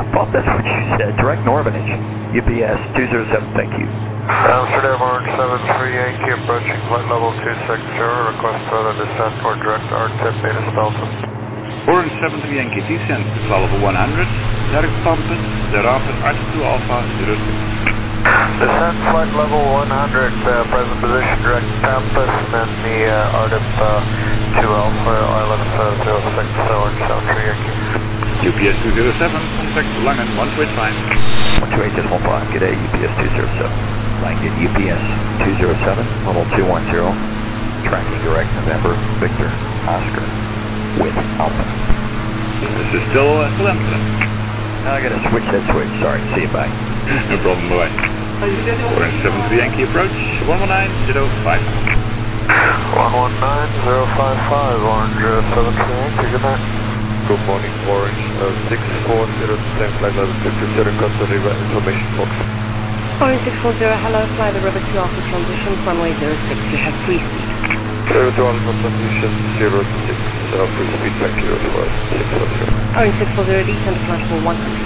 I thought that's what you said, direct Norvinage. U P S two zero seven, thank you. Amsterdam Orange seven three eight, keep approaching flight level two six zero, request further descent for direct R T I P, Beta Delta. Orange seven three Yankee descent to flight level one hundred, direct Pampen, thereafter R two Alpha zero two. Descent flight level one hundred, uh, present position direct Pampen, then the uh, R T I P uh, two Alpha, island uh, zero six, Orange seven three Yankee. U P S two zero seven, contact Langen one two eight five. one two eight five, good day, U P S two zero seven. Langen U P S two zero seven, level two one zero, tracking direct November, Victor, Oscar. With Alpha. This is still uh, still Amsterdam. I gotta switch that switch. Sorry. See you. Bye. No problem. Bye. Orange seven three Yankee approach. one one nine zero five. one one nine zero five five. Orange seven three Yankee. Good night. Good morning. Orange six four zero. Same flight level two two zero. Got the river information box. Orange six four zero. Hello. Fly the river two Alpha transition runway zero six. You have free speed. River two Alpha transition zero six. Orange six four zero, descent flash for one hundred.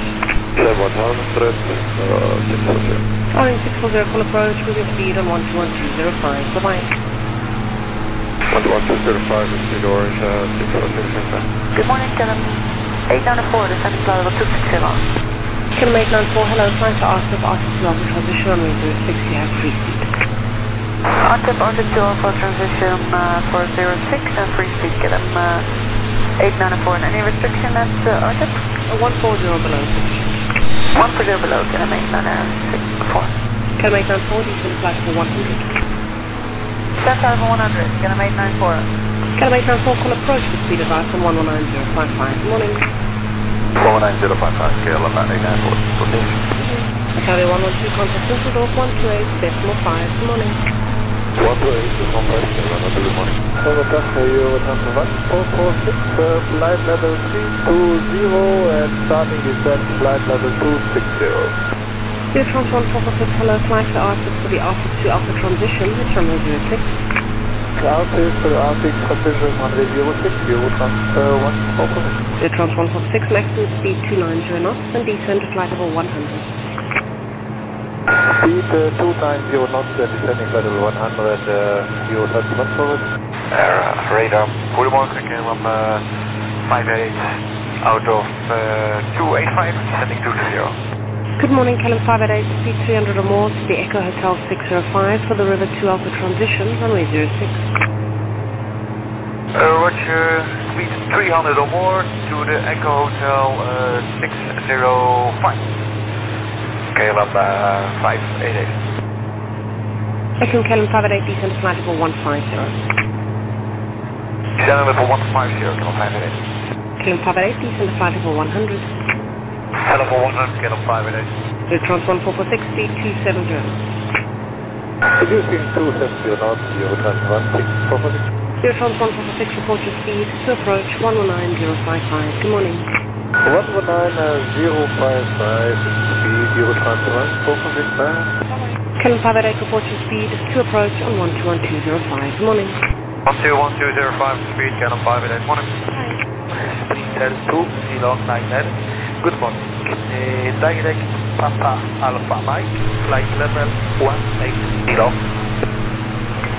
seven one zero zero, six four zero. Orange six four zero, call approach with your speed on one two one two zero five, bye-bye. one two one two zero five, speed Orange six four zero. Good morning, gentlemen. eight nine four, descending flight level two six zero. Gentlemen eight nine four, hello, flying for R T I P, R T I P two Alpha transition on runway zero six, you have free speed. R T I P, R T I P two Alpha transition uh, for zero six and free speed, get them uh, eight nine four. Any restriction at uh, R T I P? Uh, one four zero below. one four zero below, get them eight nine four. Get them eight nine four, descend flash for one hundred. Descend flash for one hundred, get them eight nine four. Get them eight nine four, call approach with speed advice on one one nine zero five five. Morning. one one nine zero five five, scale about eight nine four. Good morning. Charlie one one two, contact Düsseldorf one two eight decimal five. Good morning. one two eight, good morning. Overcast for you, overcast for what? four four six, uh, flight level three two zero and starting descent flight level two six zero. Dear Trans one four four six, hello, flight to R six for the R six to Alpha transition, it's runway zero six. R six for the R six transition, runway zero six, zero Trans one four four six. Dear Trans one four four six, maximum speed two nine zero knots and descent to flight level one hundred. Speed uh, two ninety knots, uh, descending level one hundred, uh, you touch one forward. Uh, radar, full one, again from uh, five eight out of uh, two eight five, descending two zero. Good morning, Callum five eight eight, speed three hundred or more to the Echo Hotel six zero five for the River two Alpha transition, runway zero six. Uh, Roger, speed three hundred or more to the Echo Hotel uh, six zero five. K L M uh, five eight eight. Echo K L M five eight eight, descend to flight level one five zero. Descend level one five zero, K L M five eight eight. K L M five eight eight, descend to flight level one hundred. Descend level one hundred, K L M five eight eight. Retrans one four four six, speed two seven zero. Reducing two seven zero knots, Retrans one six four four six. Retrans one four four six, report your speed to approach one one nine zero five five. Good morning. one one nine zero five five. Can five eight eight report your speed to approach on one two one two zero five. Morning. one two one two zero five speed, Canon five eight eight. Morning. Hi. Speed L two, zero nine L. Good morning. Uh, direct Papa Alpha Mike, flight level one eight zero.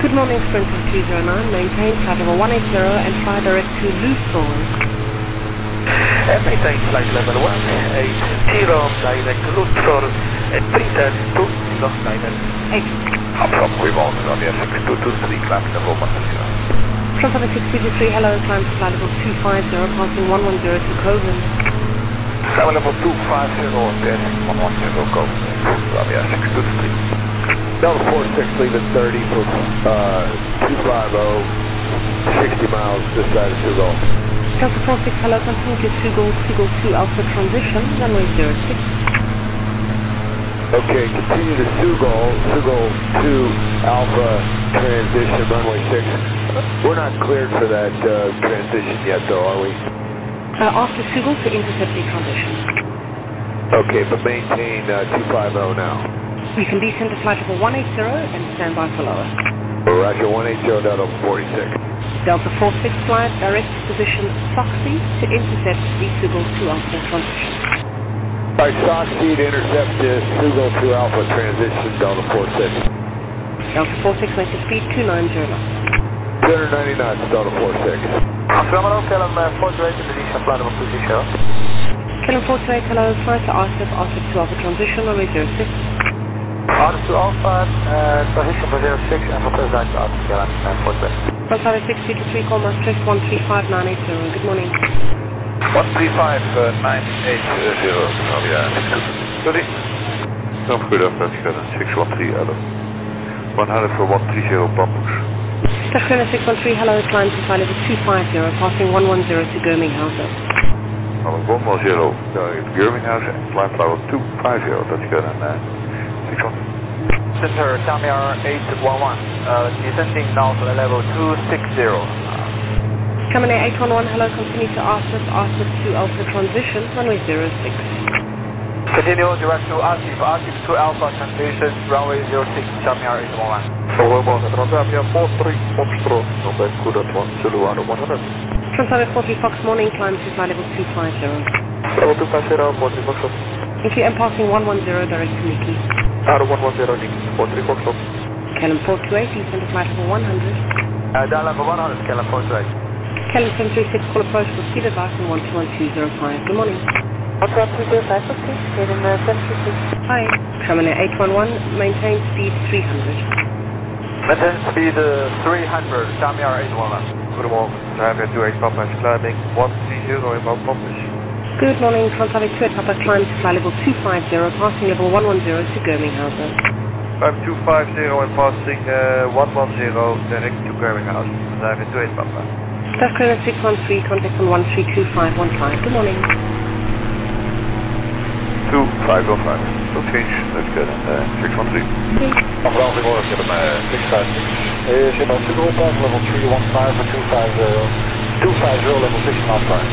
Good morning, Sprinter two zero nine. Maintain flight level one eight zero and fly direct to Lucerne. Maintain flight level one eight zero, direct Luxor, Sprinter two zero nine. I'm from Revolve, we are shipping two two three, climb level one zero. From seven six two three, hello, climb to flight level two five zero, passing one one zero to Coven. Climb level two five zero, passing one one zero, Coven, we are shipping two two three. Delta four six, leaving thirty for uh, two five zero, sixty miles, this side of Sugol. Delta four six, hello, continue to Sugol, Sugol two Alpha transition, runway zero six. Okay, continue to Sugol, Sugol two Alpha transition, runway six. We're not cleared for that uh, transition yet, though, are we? Uh, after Sugol to intercept the transition. Okay, but maintain uh, two five zero now. We can descend to flight level one eight zero and stand by for lower. Roger, one eight zero, down over forty-six. Delta four six flight, direct position Soxy to intercept the Sugol two Alpha transition. Alright, Soxy to intercept the Sugol two Alpha transition, Delta four six. Delta four six, make the speed two nine zero knots. two ninety knots, Delta four six. Assalamualaikum, Kelm four two eight, position, flight level two zero. Kelm four two eight, hello, flight to R T I P, R T I P two Alpha transition, runway zero six. R T I P two Alpha, transition for zero six, and for first direct to R T I P, Kelm four two eight. one five six two three, call Maastricht one three five nine eight zero. Good morning. one three five nine eight zero. Oh yeah, sorry. No, good afternoon. six one three, one hundred for one three zero, Bambusch. Station six one three, hello, climb to flight level two five zero, passing one one zero to Germinghausen. one one zero, direct Germinghausen, climb level two five zero, that's good, and uh, six one three. Center, Tamir eight one one, uh, descending now to level two six zero. Tamir eight one one, hello, continue to R T I P, R T I P two Alpha transition, runway zero six. Continue direct to R T I P, R T I P two Alpha transition, runway zero six, Tamir eight one one. Transavia four three, Foxtrot, number good at one, Zulu one hundred. Transavia four three, Fox, morning, climb to flight level two five zero. Level two five zero, four three, Foxtrot. If you am passing one one zero, direct to Nikki. R one one zero, Nikki, four three, Foxtrot. Kelm four two eight, descend to flight level one hundred. Uh, dial level one hundred, Kelm four two eight. Kelm seven three six, call approach for speed advice on one two one two zero five. Good morning. one two one two zero five, okay, Kelm seven three six. Hi. Terminal eight one one, maintain speed three hundred. Maintain speed uh, three hundred, Terminal eight one one. Good morning, Transavia two eight Papa is climbing one three zero in Mount Pompage. Good morning, Transavia two eight Papa climb to fly level two five zero, passing level one one zero to Germinghausen. I'm two five zero and passing uh, one one zero direct to Germinghausen, Transavia two eight Papa. Staff clearance six one three, contact on one three two five one five, good morning. two five zero five, no change, that's good, uh, six one three. I'm going to go to six five six, I'm going to level three one five for two five zero, two five zero level six five five.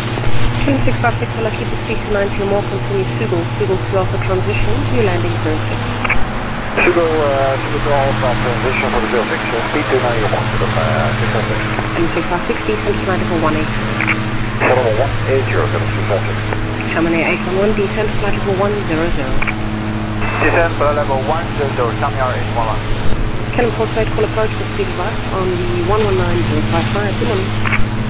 six five six, hello, keep the speed to ninety or more, continue Sugol, Sugol two Alpha transition, new landing zero six. Sugol uh, two Alpha transition for the zero six, uh, speed to ninety or more, Sugol six five six. six five six, descend to flight level one eight zero. Level one eight zero, Sugol six five six. Chamonix eight one one, descend to flight level one zero zero. Descend for level one zero zero, Samyar eight one one. Canon four eight, call approach with speed advice on the one one nine zero five five, good morning.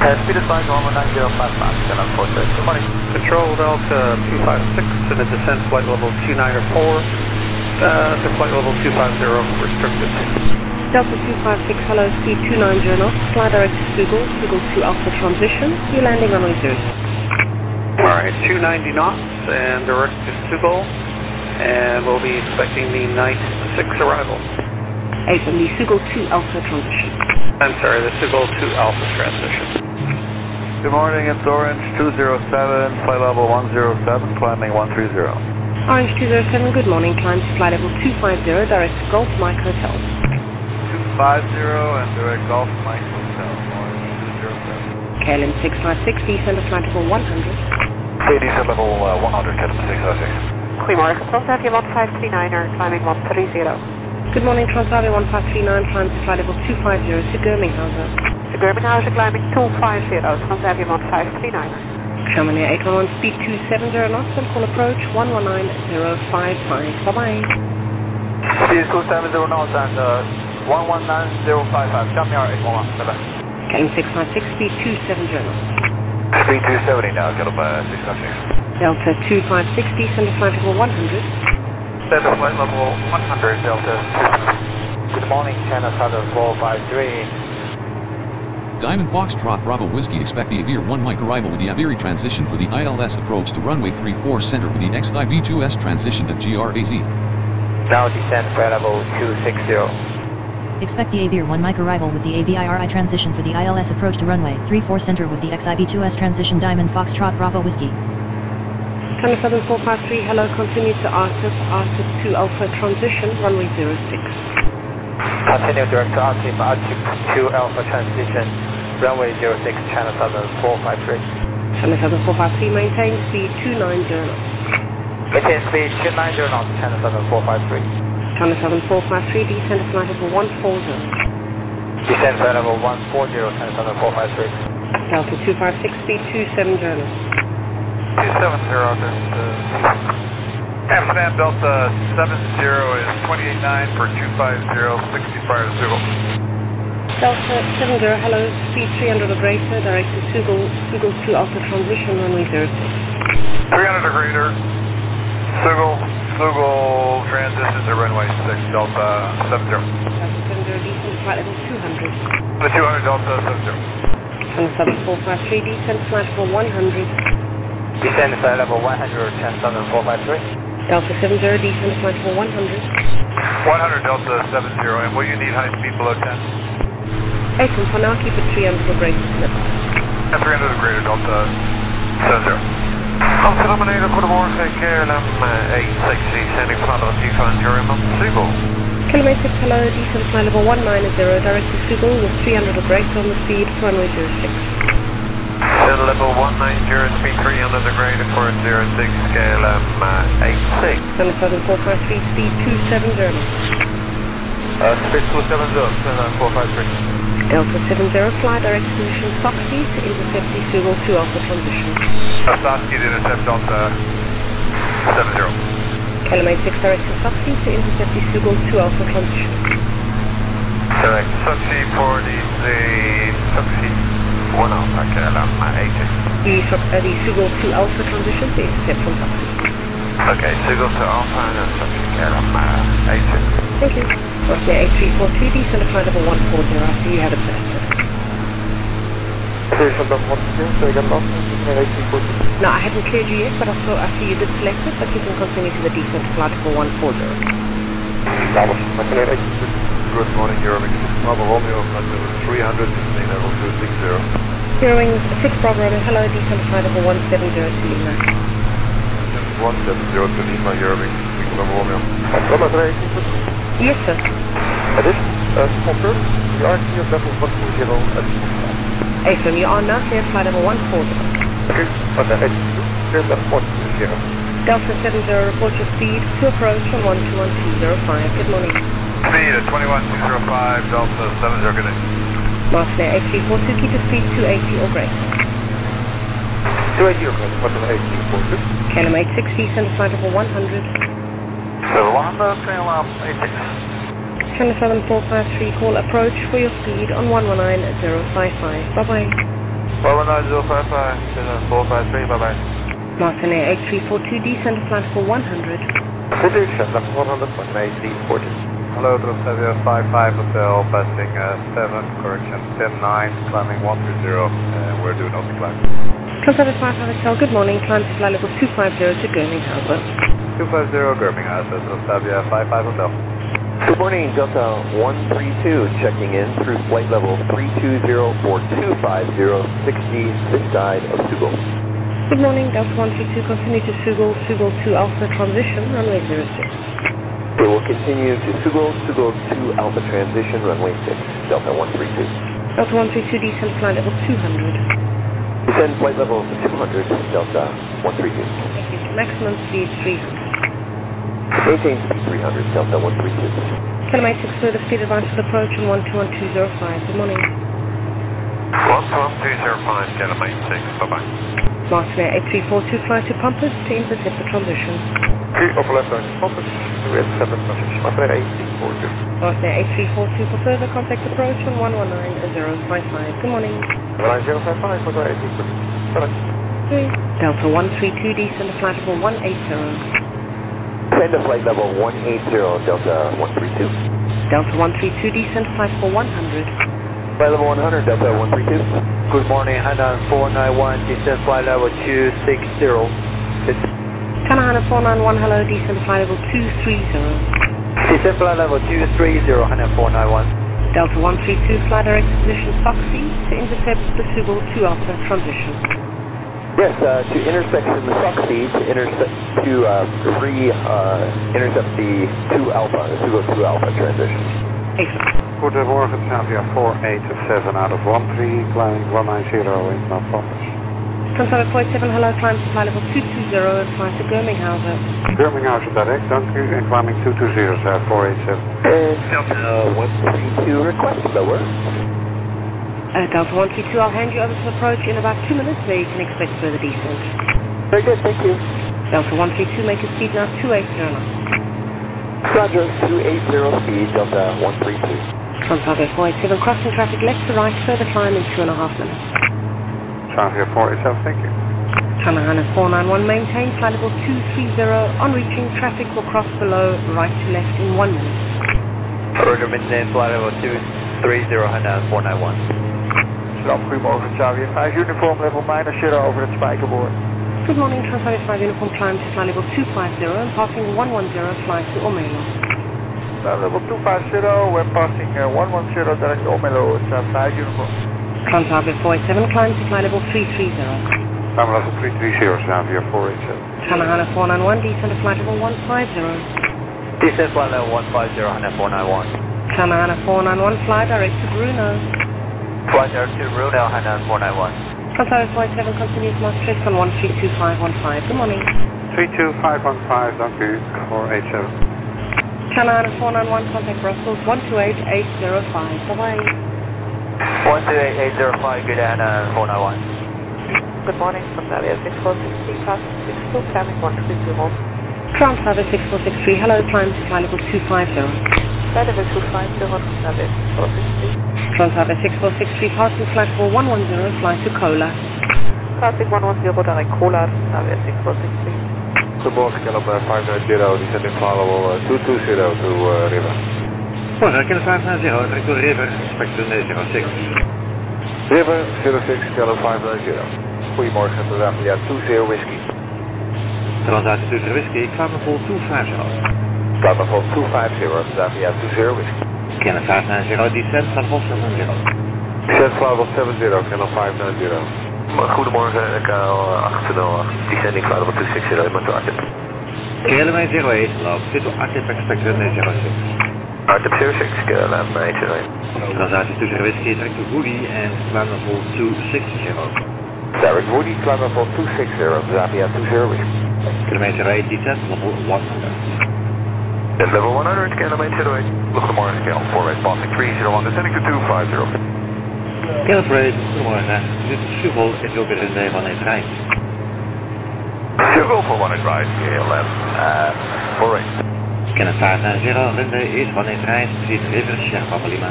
Uh, speed advice one one nine zero five five, Canon four eight, good morning. Control Delta two five six to the descent flight level two nine four, uh, to flight level two five zero, restricted. Delta two five six, hello, speed two nine zero knots, fly direct to Sugol, Sugol two Alpha transition, you're landing on reserve. Alright, two ninety knots and direct to Sugol. And we'll be expecting the night six arrival. Eight on the Sugol two Alpha transition. I'm sorry, the Sugol two Alpha transition. Good morning, it's Orange two zero seven, flight level one zero seven, climbing one three zero. Orange two zero seven, good morning, climb to flight level two five zero, direct to Golf Mike Hotel. two five zero and direct Golf Mike Hotel, Orange two zero seven. K L M six five six, descend to flight level one hundred. Hey, descend level uh, one hundred, K L M six five six. Clear mark, Transavia one five three nine are climbing one three zero. Good morning, Transavia one five three nine, climb to flight level two five zero to Germinghausen. To Germinghausen, climbing two five zero, Transavia one five three nine. Germany eight one one, speed two seven zero knots and call approach one one nine zero five five, bye-bye. Speed two seven zero knots and uh, one one nine zero five five, Germany eight one one, bye-bye. Getting six five six, speed two seven zero knots. Speed two seventy now, get up by six five six. Delta two five six, descend to flight level one hundred. Descend to flight level one hundred, Delta two five six. Good morning, Channel four five three. Diamond Foxtrot Bravo Whiskey, expect the ABIR one Mike arrival with the ABIRI transition for the I L S approach to runway three four center with the X I V two S transition at Graz. Now descend flight level two six zero. Expect the ABIR one Mike arrival with the ABIRI transition for the I L S approach to runway three four center with the X I V two S transition. Diamond Foxtrot Bravo Whiskey. Channel Southern four five three, hello, continue to R T I P, R T I P two Alpha transition, runway zero six. Continue direct to R T I P, R T I P two Alpha transition, runway zero six, Channel Southern four five three. Channel Southern four five three, maintain speed two nine zero knots. Maintain speed two nine zero knots, Channel Southern four five three. Channel Southern four five three, descend to flight level one four zero. Descend flight level one four zero, Channel Southern four five three. Delta two five six, speed two seven zero knots. two seven zero, this is Amsterdam Delta seven zero is two eight nine for two five zero, sixty-five Sugol. Delta seven zero, hello, speed three hundred or greater, direct to Sugol, Sugol two Alpha transition, runway zero six. three hundred or greater, Sugol, Sugol transition to runway six, Delta seven zero. Delta seven zero, descend flight level two hundred. The two hundred, Delta seven zero. And Southern four five three, descend flight level one hundred. Descend flight level one hundred, ten Southern four five three. Delta seven zero, descend flight level one hundred. one hundred Delta seven zero, and will you need high speed below ten? Eight one for now, keep it three hundred or greater. And three hundred or greater, Delta seven zero. Alpha Dominator, Quartermorse, K L M eight sixty, descending flight level two five zero, Sugol. K L M eight six, hello, descend flight level one nine zero, direct to Sugol with three hundred or greater on the speed, runway zero six. Level one nine zero, speed three hundred the grade at four zero six, scale um, uh, eight six. Standard Southern four five three, speed two seven zero. Uh, speed two seven zero, Standard four five three. Delta seven zero, fly direct solution Foxy to intercept the Sugol two Alpha transition. Uh, Foxy to intercept Delta seven zero. K L M eight six, direct to Foxy to intercept the Sugol two Alpha transition. Direct Foxy for the, the Foxy. one Alpha, K L M eight six. The, uh, the Sugol two Alpha transition, please, except from Foxy. Okay, Sugol two Alpha and Foxy, K L M eight six. Thank you. Oscar eight three four two, descend to flight level one four zero after you had observed it. Clear from level one four zero, so you got lost in eight three four two. No, I haven't cleared you yet, but I saw after you did select it, but you can continue to the descent to flight level one four zero. Bravo, I cleared eight three four two. Good morning, Germany Bravo Romeo, flight level three hundred, descending level two six zero. Hearing six Bravo, hello, descend flight level one seven zero to Lima. one seven zero to Lima, Irving, six Bravo Romeo. Yes, sir. That is, uh, confirmed, you are clear level one four zero at Lima. Hey, sir, you are now clear flight level one four zero. Okay, but the clear level one four zero. Delta seven zero, report your speed to approach from one two one two zero five. Good morning. Speed at twenty-one two zero five, Delta seven zero, good day. Master eight three four two, keep the speed two eighty or greater. two eighty or greater, Master eight three four two. K L M eight six, descend to flight level one hundred. Lambda tail up eight six. Channel seven four five three, call approach for your speed on one one nine zero five five. Bye bye. one one nine zero five five, Channel four five three, bye bye. Martin Air eight three four two, descend flight for one hundred. City, Channel one hundred, one eight four zero. Hello, Drosavia five five Hotel, passing uh, seven, correction ten nine, climbing one three zero, and uh, we're doing off the climb. Contact five five Hotel, good morning, climb to fly level two five zero to Germinghausen. two five zero Germinghausen, Ostavia five five Hotel. Good morning, Delta one three two, checking in through flight level three two zero for two five zero sixty, this side of Sugol. Good morning, Delta one three two, continue to Sugol, Sugol two Alpha transition, runway zero six. We will continue to Sugol, Sugol two Alpha transition, runway six, Delta one three two. Delta one three two, descend flight level two hundred. Descend flight level two hundred, Delta one three two. Thank you. Maximum speed three hundred. Maintain speed three hundred, Delta one three two. Telematics further speed advice for approach on one two one two zero five. Good morning. one two one two zero five, Telematics, bye bye. Martin Air eight three four two, fly to Pampas to intercept the transition. three off left line, Pampas, we have seven transition. Martin Air eight three four two. Martin Air eight three four two for further contact approach on one one nine zero five five. Good morning. zero five five, for the eight three. Delta one three two, descend to flight level one eight zero. Descend to flight level one eight zero, Delta one three two. Delta one three two, descend to flight level one hundred. Flight level one hundred, Delta one three two. Good morning, Hainan four nine one, descend flight level two six zero. Kana Hainan four nine one, hello, descend flight level two three zero. Descend flight level two three zero, Hainan four nine one. Delta one three two, fly direct position Foxy to intercept the Sugol two Alpha transition. Yes, uh, to intersection the Foxy to intercept to uh, re uh, intercept the two Alpha, the Sugol two Alpha transition. Excellent. Good morning, Xavier four eight seven out of one three, climbing one nine zero in Mount Pompous. Contact flight seven, hello, climb to fly level two two zero and fly to Germinghausen. Germinghausen direct, thank you, and climbing two two zero, uh, four eight seven. And Delta one three two, request lower. Uh, Delta one three two, I'll hand you over to approach in about two minutes, where you can expect further descent. Very good, thank you. Delta one three two, make a speed now, two eight zero knots. Roger, two eight zero speed, Delta one three two. Contact four eight seven, crossing traffic left to right, further climb in two and a half minutes. Transavia four eight seven, thank you. Tanahana four nine one, maintain flight level two three zero, on reaching traffic will cross below, right to left in one minute. Roger, maintain flight level two three zero, Hainan four nine one. Slap, goedemorgen, Transavia five uniform, level nine zero over the spikerbord. Good morning, Transavia five uniform, climb to flight level two five zero, and passing one one zero, fly to Ormelo. Flight level two five zero, we're passing uh, one one zero, direct Ormelo, Transavia uniform. Transavia four eight seven, climb to flight level three three zero. Climb level three three zero, Transavia four eight seven. Tanahana four nine one, descend to flight level one five zero. Descend flight level one five zero, Hainan four nine one. Tanahana four nine one, fly direct to Bruno. Fly direct to Bruno, Hainan four nine one. Transavia four eight seven, continues my stress on one three two five one five. Good morning. three two five one five, thank you, four eight seven. Tanahana four nine one, contact Brussels, one two eight eight zero five. Bye-bye. one two eight eight zero five, good Hainan four nine one. Good morning, Transavia six four six three, class six two, climbing one three zero. Transavia six four six three, hello, climb to fly level two five zero. Fly level two five zero, Transavia six four six three. Transavia six four six three, passing flight for one one zero, fly to Kola. Passing one one zero, direct Kola, Transavia six four six three. Support, Calibre five nine zero, descending fly level two two zero to uh, River. Well, I can five nine zero, direct to River, spectrum zero six. River zero six, Kilo five nine zero. Goedemorgen, Transavia two zero Whiskey. Transavia two zero Whiskey, Climberfall two five zero. Climberfall two five zero, Transavia two zero Whiskey. Kilo five nine zero, descent, Climberfall seven zero. Descent, Climberfall seven zero, Kilo five nine zero. Goedemorgen, K L eight nul acht, descending Climberfall two six zero, in mijn target. Kilo zero eight, loop, Kilo R T I P, spectrum zero six. R T I P zero six, Kilo nine nine zero. Transavia two zero Whiskey, direct to Woody and Climberfall two six zero. Direct Woody, Climberfall two six zero, Transavia two zero Whiskey. Kilo zero eight, descent, level one hundred. At level one hundred, Kilo zero eight. Look at the morning scale, four eight, passing three zero one, descending to two five zero. Kilo eight, good morning, dit is Sugol, het is ook weer een one eight right. Sugol for one eight right, K L M, uh, four eight. Canada zero, Linda is one eight right, seat River Sierra Papa Lima.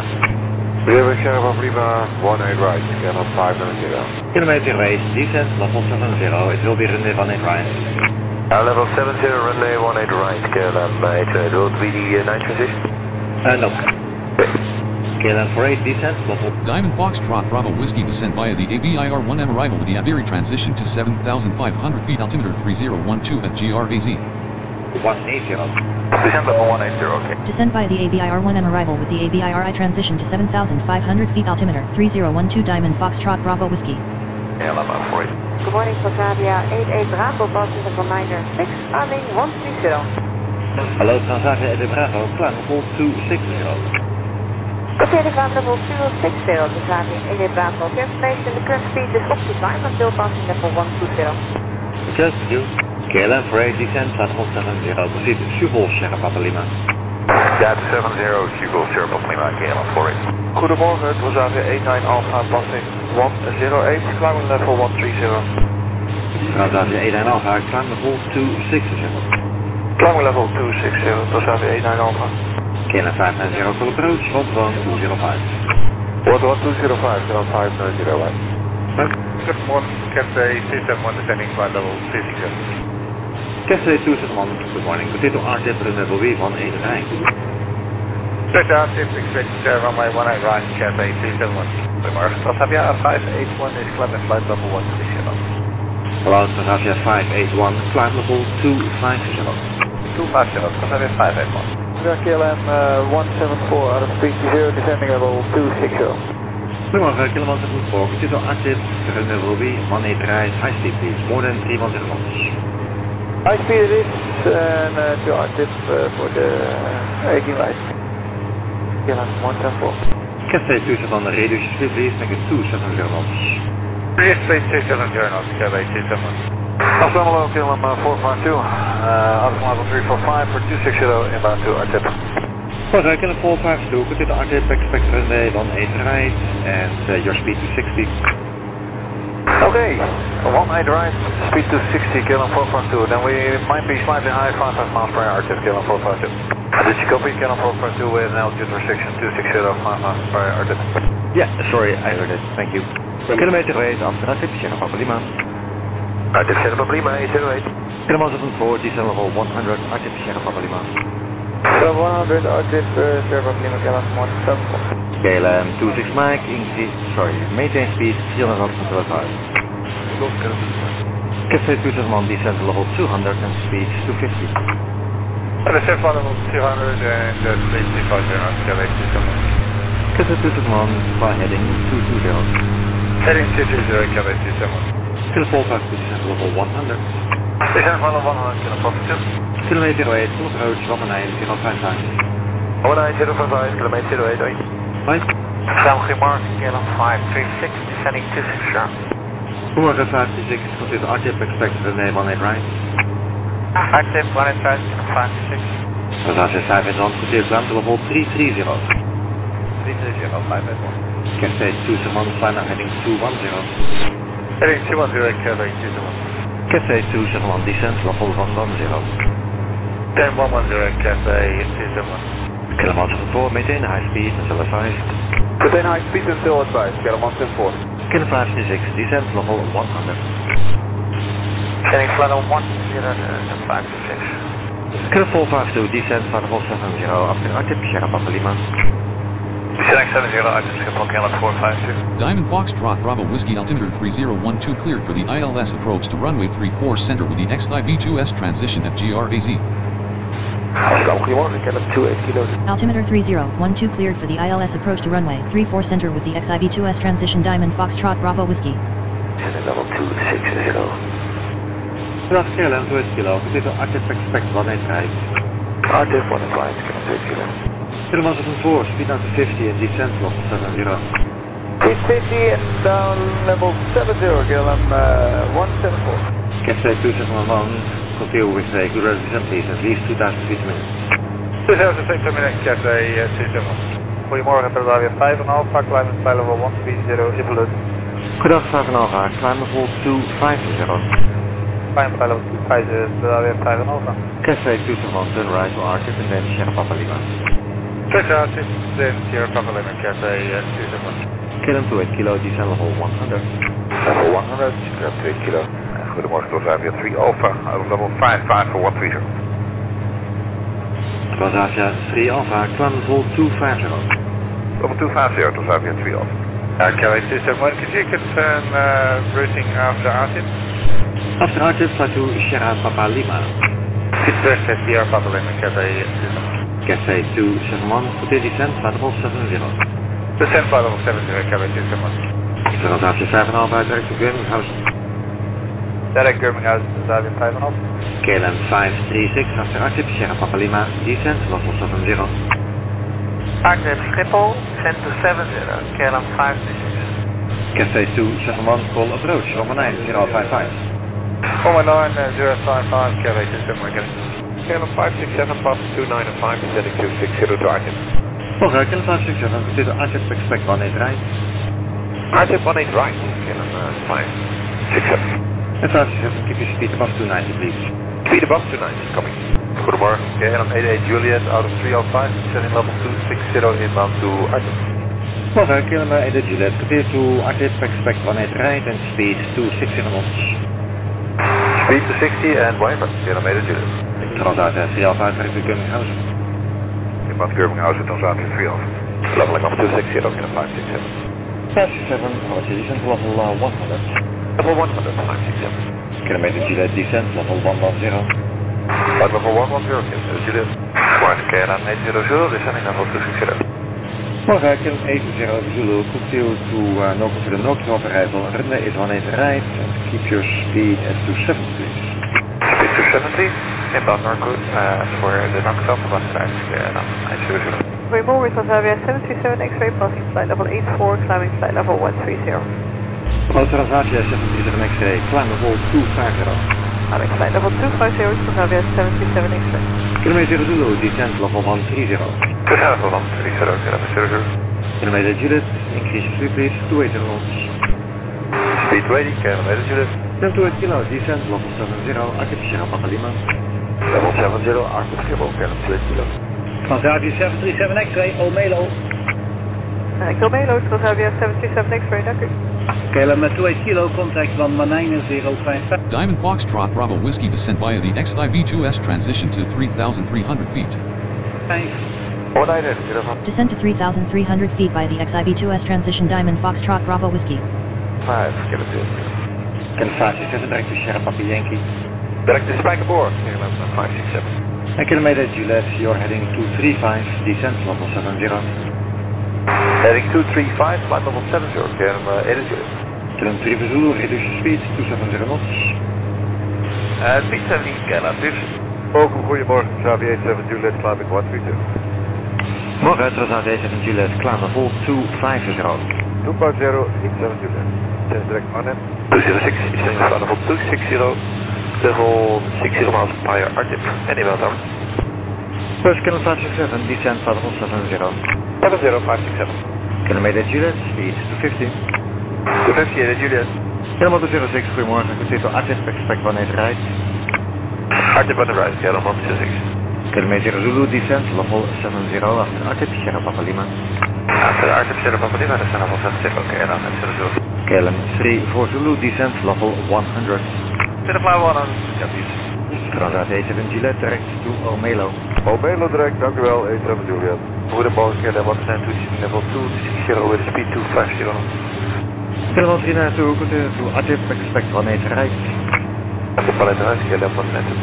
River Sierra Papa Lima, one eight right, Canada five seven zero. Kilometer race, descent, level seven zero, it will be Linda one eight right. Uh, level seven zero, Linda one eight right, Canada eight, it will be the uh, night position? Uh, no. Canada four eight, descent, level. Diamond Foxtrot Bravo Whiskey descent via the A B I R one M arrival with the ABIRI transition to seven thousand five hundred feet, altimeter three zero one two at G R A Z. Descent level one eight zero, okay. Descent by the A B I R one M arrival with the A B I R I transition to seven thousand five hundred feet, altimeter three zero one two, Diamond Foxtrot Bravo Whiskey. Good morning, Transavia eight eight Bravo, Boston and reminder six, landing one three zero. Hello, Transavia eight eight Bravo, climb four two six zero. Clear the ground level two six zero, Transavia eight eight Bravo, your information, the current speed is up to climb until passing level one two zero. Just you. K L M for eight descent, platform seven zero, proceed Sugol Sierra Papa Lima. That's seven zero, Sugol Sierra Papa Lima, K L M for eight. Goedemorgen, Transavia eight nine Alpha, passing one zero eight, climbing level one three zero. Transavia eight nine Alpha, climb level two six zero. Climbing level two six zero, Transavia eight nine Alpha. K L M five nine zero, full approach, one one two zero five. one one two zero five, K L M five nine zero one. Good morning, Cathay two seven one, descending by level three six zero. Cathay two seven one, good morning. Potato R T I P level B one eight right. Potato R T I P expect runway one eight right, Cathay two seven one. Goedemorgen, Transavia five eight one is climbing flight level one three zero. Hello, Transavia five eight one, flight level two five zero. two five zero, Transavia five eight one. We are K L M uh, one seven four out of speed zero, descending level two six zero. Goedemorgen, K L M one seven four, potato R T I P level B one eight right, high speed please, more than three one zero knots. High speed it is, and uh, to R T I P uh, for the eighteen right. K L M one seven four. Cathay two seven one, radio split, please make it two seven zero knots. Please stay two seven zero knots, Cathay two seven one. Ormelo, K L M four five two, out of level three four five for two six zero, inbound to R T I P. Ormelo, K L M four five two, put it to R T I P, expect runway one eight right, and uh, your speed to sixty. Okay, one eight right, speed to sixty, K L M four five two, then we might be slightly high, fifty-five miles per hour, R T I P K L M four five two. Did you copy K L M four five two with an altitude restriction two six zero, five miles per hour, R T I P? Yeah, sorry, I heard it, thank you. Kilometer eight, after R T I P, Sierra Papa Lima. R T I P Sierra Papa Lima, eight zero eight. K L M one seven four, descent level one hundred, R T I P Sierra Papa Lima. Level one hundred, R T I P Sierra Papa Lima, K L M one seven four. K L M two six Mike, increase, sorry, maintain speed, three hundred knots until it's hard. Cathay two seven one, descent level two hundred and speed two fifty. Descent level two hundred and uh, speed two fifty, Cathay two seven one. Cathay two seven one, fly heading two two zero. Heading two two zero, Cathay two seven one. Still four five two, descent level one hundred. Descent level one hundred, Cathay four five two. Kilometer eight, full approach, one nine zero five nine. one nine zero five nine, kilometer eight, Salzburg Information Romeo five three six, descending two six sharp. Goedemorgen five three six, continue R T I P, expect René one eight right. R T I P one eight right, five three six. Transavia five eight one, continue climb to level three three zero. three three zero, five eight one. Cathay two seven one, climb now heading two one zero. Heading two one zero, Cathay two seven one. Cathay two seven one, descent level one one zero. Then one one zero, Cathay two seven one. K L M one seven four, maintain high speed until advised. Maintain high speed until advised, K L M one seven four. K L M five six, descent level one hundred. Heading flight level one zero five six. K L M four five two, descent flight level seven zero, after R T I P Sierra Papa Lima. Descent seven zero, R T I P Sierra Papa Lima four five two. Diamond Foxtrot Bravo Whiskey, altimeter three zero one two, cleared for the I L S approach to runway three four center with the X I V two S transition at G R A Z. Altimeter three zero one two cleared for the I L S approach to runway three four center with the X I V two S transition, Diamond Foxtrot Bravo Whiskey. Descent level two six zero. Last K L M two eight kilo, potato R T I P expect one eight right. R T I P one eight right, K L M two eight kilo. K L M one seven four, speed down to fifty and descent level seven zero. Speed fifty and down level seven zero, K L M one seven four. Cathay two seven one. Continue with a good resolution, please, at least two thousand feet a minute. two thousand feet a minute, Cathay two seven one. Goedemorgen, Transavia five and a half, climb at flight level one three zero, Evolution. Goedendag, five and a half, climb level two five zero. beim Verlauf die Preise zu A B I R five Alpha. Cascade two to Mountain, right to R T I P and then Sierra Papa Lima. Pressure R T I P, then Sierra Papa Lima, Cascade two to Mountain. Kilo to eight kilo, descend level one hundred. Level one hundred, descend to eight kilo. Good morning, close A B I R three Alpha, level five five for one three zero. Close Asia three Alpha, climb full two five zero. Level two five zero, close Asia three Alpha. Uh, Calais two seven one, could you confirm uh, routing after R T I P? After R T I P, flight to Sierra Papa Lima. Pittsburgh, Sierra Papa Lima, Calais two seven one. Calais two seven one, put your descent, flight level seven zero. Descent, flight level seven zero, Calais two seven one. Close Asia five Alpha, direct to Germinghausen. Direct Germinghausen, close Asia five Alpha. K L M five three six, after R T I P, Sierra Papa Lima, descent, level seven zero. R T I P Schiphol, descent to seven zero, K L M five three six. Cascade two seven one, call approach, Roman nine zero five five. Roman nine zero five five, K L M two seven one, K L M five six seven, pass two nine and five, descending two six zero to R T I P. Over, K L M five six seven, consider R T I P, expect one eight right. R T I P one eight right, K L M five six seven. And five six seven, keep your speed above two ninety, please. Speed above two ninety, coming. Good morning, K L M eighty-eight Juliet out of three oh five, descending level two six zero inbound to R T I P. Well, K L M eighty-eight Juliet, continue to R T I P, expect one eight right and speed two six zero knots. Speed to sixty and one eight, K L M eighty-eight Juliet. Trans Asia three Alpha, direct to Germinghausen. Inbound Germinghausen, Trans Asia three Alpha. Leveling up two six zero, K L M five six seven. five six seven, approach descent level one hundred. Level one hundred, five six seven. Kilometer Juliet descent, level one ten. At level one ten, Juliet. Squad K L M eight zero Zulu, descending level two six zero. Morgen, K L M eight zero Zulu, continue to uh, north to the north of arrival. Runway is one eight right, and keep your speed at two seven, please. Speed two seventy, inbound Norco uh, for the north of arrival, K L M eight zero Zulu. Remo, result area seven three seven, X-ray, passing flight level eight four, climbing flight level one three zero. Motor Asia seven three seven X-ray, climb level two five zero. Alex, flight level two five zero, Asia seven three seven X-ray. Kilometer Zulu, descent level one three zero. Descent level one three zero, Kilometer Zulu. Kilometer Juliet, increase speed please, two eight zero knots. Speed two eighty, Kilometer Juliet. ten twenty kilo, descent level seven zero, R T I P Sierra Papa Lima. Level seven zero, R T I P Schiphol, Kilometer Juliet. Trans Asia seven three seven X-ray, Ormelo. Alex, Ormelo, Trans Asia seven three seven X-ray, dank u. K L M two eight kilo, contact one nine zero five five. Diamond Foxtrot Bravo Whiskey, descent via the X I V two S, transition to three thousand three hundred feet. Thanks. Descent to three thousand three hundred feet by the X I V two S, transition Diamond Foxtrot Bravo Whiskey. five, K L M two. K L M five six seven, direct to Sierra Papa Yankee. Direct to Spijkerboer, K L M five six seven. And Kilometer Juliet, you're heading two three five, descent level seven zero. Heading two three five, flight level seven zero, K L M eighty-eight Juliet. K L M three Zulu, reduce speed, two seven zero knots. Uh, speed seventeen, K L M two. Welkom, goedemorgen, Xavier seven Juliet, climbing one three two. Morgen, Xavier seven Juliet, climb level two five zero. two five zero, seven Juliet. Send direct on it. two zero six, descending flight level two six zero, level sixty miles higher R T I P, and inbound over. First, K L M five six seven, descend flight level seven zero. seven zero five six seven. Kilometer Juliet, speed two fifty. two fifty, Juliet. Kilometer two zero six, goedemorgen. Continue to R T I P, expect one eight right. R T I P on the right, K L M one two six. Kilometer Zulu, descent, level seven zero, after R T I P, Sierra Papa Lima. After R T I P, Sierra Papa Lima, descent level seven zero, K L M seven zero. K L M three four Zulu, descent, level one hundred. Sierra Papa one hundred, copies. Transat eight seven Juliet, direct to Ormelo. Ormelo direct, dank u wel, eight seven Juliet. Goedemorgen, K L M one nine two, descending level two six zero with speed two five zero. K L M three nine two, continue to R T I P, expect one eight right. R T I P one eight right, K L M one nine two.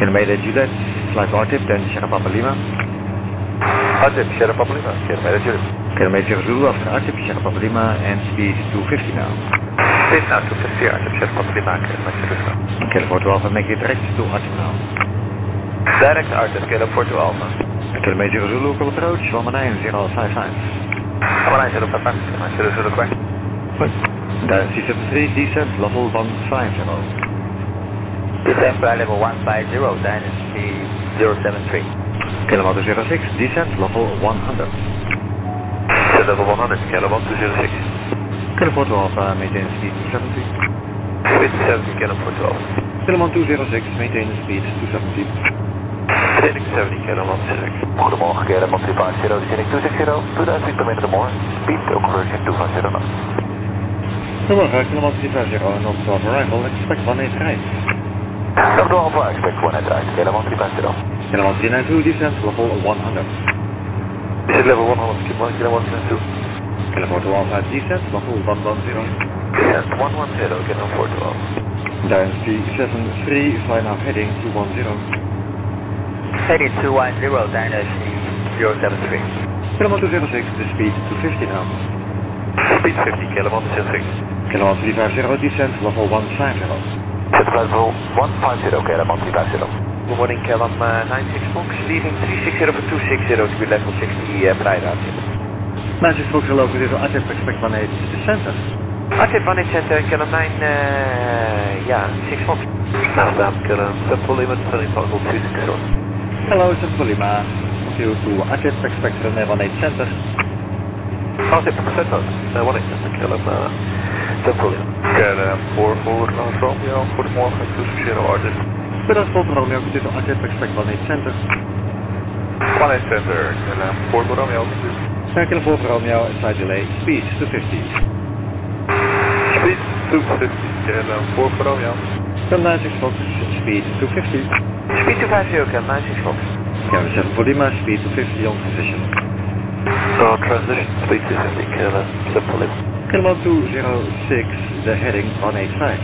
Kilometer Juliet, flight R T I P, then Sierra Papa Lima. R T I P, Sierra Papa Lima, Kilometer Juliet. Kilometer Zulu, after R T I P, Sierra Papa Lima, and speed two fifty now. Speed now two fifty, R T I P, Sierra Papa Lima, Kilometer Zulu. K L M four two Alpha, make it direct to R T I P now. Direct R T I P, K L M four two Alpha. Kilometer Zulu, call approach, one nine zero five five. one nine zero five five, Zulu Zulu, correct. Diamond three seven three, descent, level one five zero. Descent, flight level one five zero, Diamond three seven three. Kilometer zero six, descent, level one hundred. Descent, level one hundred, Kilometer two zero six. Kilometer four two Alpha, maintain speed seventy. Speed seventy, Kilometer four two Alpha. Telemann two zero six, maintain the speed, two seventy. six seventy, Telemann two zero six. Goedemorgen, Telemann two five zero, descending two six zero, two thousand kilometers or more, speed to conversion two five zero knots. Goedemorgen, Telemann two five zero, north to arrival, expect one eight right. North to Alpha, expect one eight right, Telemann three five zero. Telemann three nine two, descend level one hundred. Descend level one hundred, keep on, Telemann three nine two. Telemann two Alpha, descend level one ten. Descend one ten, Telemann four two. Diamond three seven three, fly now heading two one zero. Heading two one zero, Diamond zero seven three. Kilometer two zero six, the speed two fifty now. Speed fifty, kilometer two zero six. Kilometer three five zero, descent level one five zero. Descent level one five zero, kilometer three five zero. Good morning, Kellam uh, ninety-six Fox, leaving three six zero for two six zero to be level sixty, uh, flight out. ninety-six Fox, hello, zero, R T I P, expect one eight, descent us. R T I P one eight center, Kellam nine, uh, yeah, six Fox. Now down, Kellam, Temple Lima, turning possible two six zero. Hello, Temple Lima, continue to R T I P, expect one eight center. R T I P center, one eight center, Kellam, Temple Lima. Kellam four four, Romeo, goedemorgen, two zero R T I P. Transport Romeo, continue to R T I P, expect one eight center. one eight center, Kellam four four, Romeo, continue. Kellam four four, Romeo, side delay, speed two fifty. Speed two fifty, Kellam four for Romeo. Kellam ninety-six Fox, speed two fifty. Speed two fifty, Kellam ninety-six Fox. Kellam seven for Lima, speed two fifty on position. So transition, speed two fifty, Kellam seven for Lima. Kellam two zero six, the heading one eight five.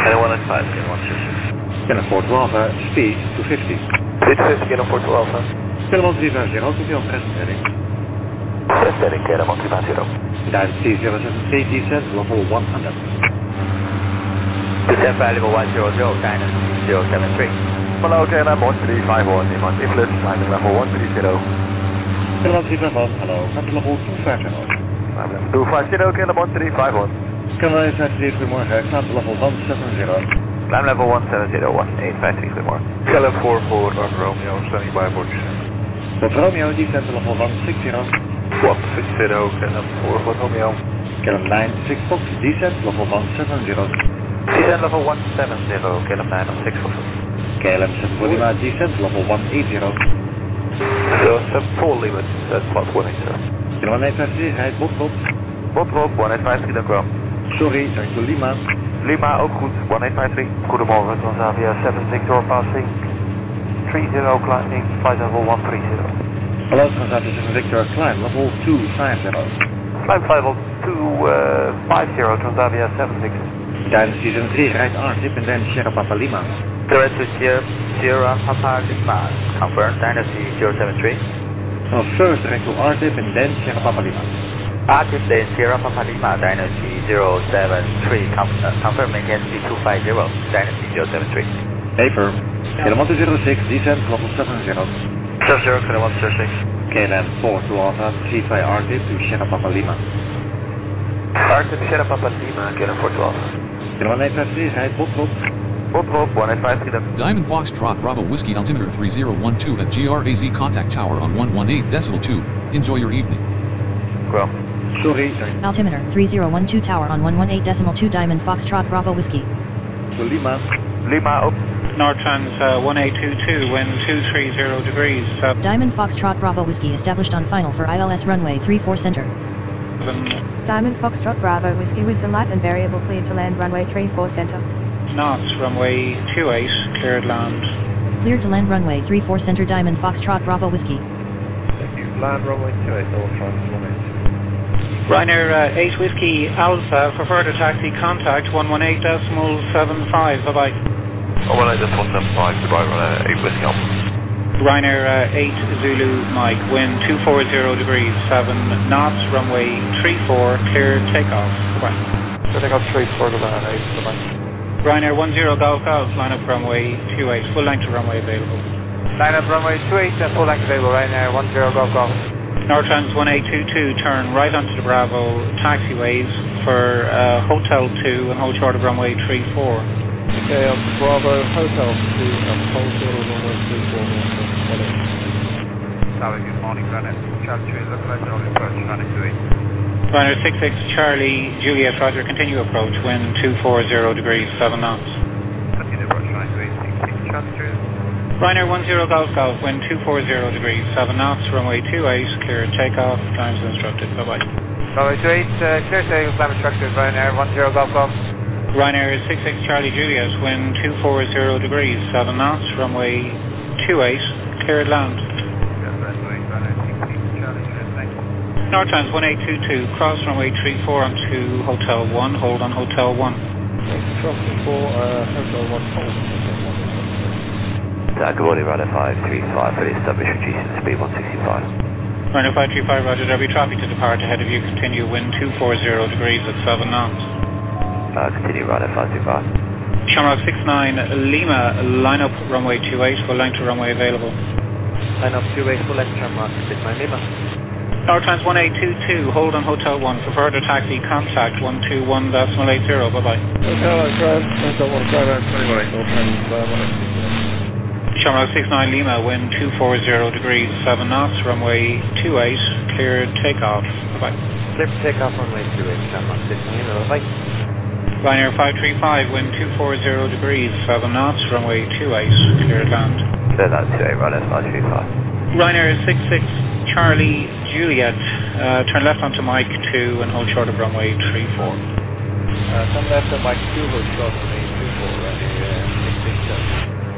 Kellam one eight five, Kellam one six six. Kellam four two Alpha, speed two fifty. Speed two fifty, Kellam four two Alpha. Kellam three five zero, to be on present heading. Present heading, Kellam three five zero. Diamond three zero seven three, descent level one hundred. Descent valuable one zero zero, Diamond zero seven three. Hello, Diamond one three five one, Diamond Influx, climbing level one three zero. Diamond three five one, hello, climbing level two five zero. Climbing level two five zero, Diamond one three five one. Diamond one eight five three, goedemorgen, climbing level one seven zero. Climbing level one seven zero, one eight five three, goedemorgen. Diamond four four, North Romeo, standing by board. North Romeo, descent level one six zero. one six zero, Kellam four for Romeo. Kellam nine six Fox, descent level one seven zero. Descent level one seven zero, Kellam nine six Fox. Kellam seven four Lima, descent level one eight zero. So seven four Lima, descent level one eight zero. Kellam one eight five three, rijd Botrop. Botrop, one eight five kilogram. Sorry, dank je Lima. Lima, ook goed, one eight five three. Goedemorgen, Transavia seven six door passing. three zero climbing, flight level one three zero. Hello, Transavia seven Victor, climb level two five zero. Climb level two five zero, Transavia seven six. Diamond season three, right R T I P and then Sierra Papa Lima. Direct to Sierra Papa Lima, confirm, Dynasty zero seven three. No, first direct to R T I P and then Sierra Papa Lima. R T I P then Sierra Papa Lima, Dynasty zero seven three, Com uh, confirm, maintain speed two five zero, Dynasty zero seven three. Paper, Kellam two zero six, descent level seven zero. seven zero, Kellam one zero six. K L M four two Alpha, three five R T I P to Sierra Papa Lima. R T I P Sierra Papa Lima, K L M four two Alpha. Kellam one eight five three, rijd Botrop. Botrop, one eight five three. Diamond Foxtrot Bravo Whiskey altimeter three zero one two at Graz contact tower on one one eight point two. Enjoy your evening. Well, sorry. Altimeter three zero one two tower on one one eight point two Diamond Foxtrot Bravo Whiskey. So Lima. Lima, open. Nortrans uh, one eight two two, wind two three zero degrees. So Diamond Foxtrot Bravo Whiskey established on final for I L S runway three four center. Diamond Foxtrot Bravo Whiskey with the light and variable cleared to land runway three four center. Knots, runway two eight, cleared land. Cleared to land runway three four center, Diamond Foxtrot Bravo Whiskey. Thank you, land runway two eight, Nortrans one eight. Ryanair uh, eight Whiskey Alpha, for further taxi contact one one eight point seven five, bye bye. Oh, well, I just want them five to buy uh, eight Whiskey Alpha. Ryanair uh, eight Zulu Mike, wind two four zero degrees, seven knots, runway three four, clear takeoff. Goodbye. Clear takeoff three four, goodbye, eight, goodbye. Ryanair one zero Golf Golf, line up runway two eight, full length to runway available. Line up runway two eight, and full length available, Ryanair one zero Golf Golf. Nortrans one eight two two, turn right onto the Bravo taxiways for uh, Hotel two and hold short of runway three four. Okay, on Bravo Hotel two and Hotel Romeo three four one. Sorry, good morning, Ryanair Charlie three, look like they're on approach, Ryanair two eight. Ryanair six six Charlie, Juliet Roger, continue approach, wind two four zero degrees, seven knots. Continue. altitude. Ryanair one zero Golf Golf, wind two forty degrees, seven knots, runway two eight, clear takeoff, times instructed, bye-bye. Runway two eight, uh, clear takeoff, climb instructed, Ryanair one zero Golf Golf. Ryanair six six Charlie Juliet, wind two forty degrees, seven knots, runway two eight, clear land. North times one eight two two, cross runway three four onto Hotel one, hold on Hotel one. Cross before uh, Hotel one. Uh, good morning, Ryanair five three five, for the established reducing the speed one sixty-five. Ryanair five three five, roger, there'll be traffic to depart ahead of you, continue wind two forty degrees at seven knots. Uh, continue Ryanair five three five. Shamrock six nine, Lima, line up runway two eight, full length to runway available. Line up two eight, full length Shamrock six nine, Lima. North times one eight two two, hold on Hotel one. For further taxi, contact one two one point eight zero, bye-bye. Hotel one, drive, Hotel one, drive out twenty-one, North times one eight two two. Shamrock six nine Lima, wind two forty degrees, seven knots, runway two eight, clear takeoff, bye-bye. Clear takeoff, runway two eight, Shamrock six nine Lima, bye-bye. Ryanair five three five, wind two forty degrees, seven knots, runway two eight, clear land. Clear land two eight, Ryanair five three five. Ryanair six six. Charlie, Juliet, uh, turn left onto Mike two and hold short of runway three four. Uh, turn left on Mike two, hold short of runway three four, runway six six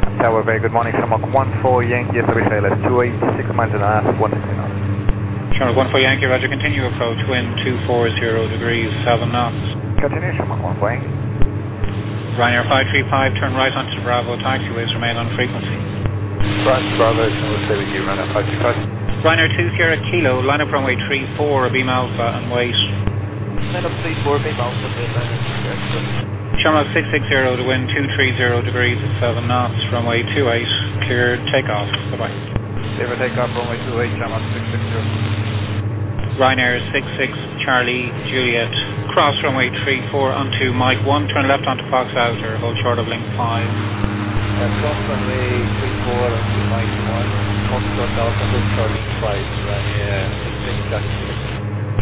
seven. Tower, very good morning, Shamrock one four Yankee, S W left two eight, six miles and a half, one sixty knots. Shamrock one four Yankee, roger, continue approach, wind two forty degrees, seven knots. Continue, Shamrock one four Yankee. Ryanair five three five, turn right onto Bravo, taxiways remain on frequency. Right, Bravo, we'll stay with you, Ryanair five three five. Ryanair two Sierra Kilo, line up runway three four, beam alpha and wait. Line up three four, beam alpha, beam Shamrock six six zero to wind two thirty degrees at seven knots, runway two eight, clear takeoff, bye-bye. Clear takeoff, runway two eight, Shamrock six six zero. Ryanair six six Charlie Juliet, cross runway three four onto Mike one, turn left onto Fox Outer, hold short of link five. Uh, cross runway three four onto Mike one.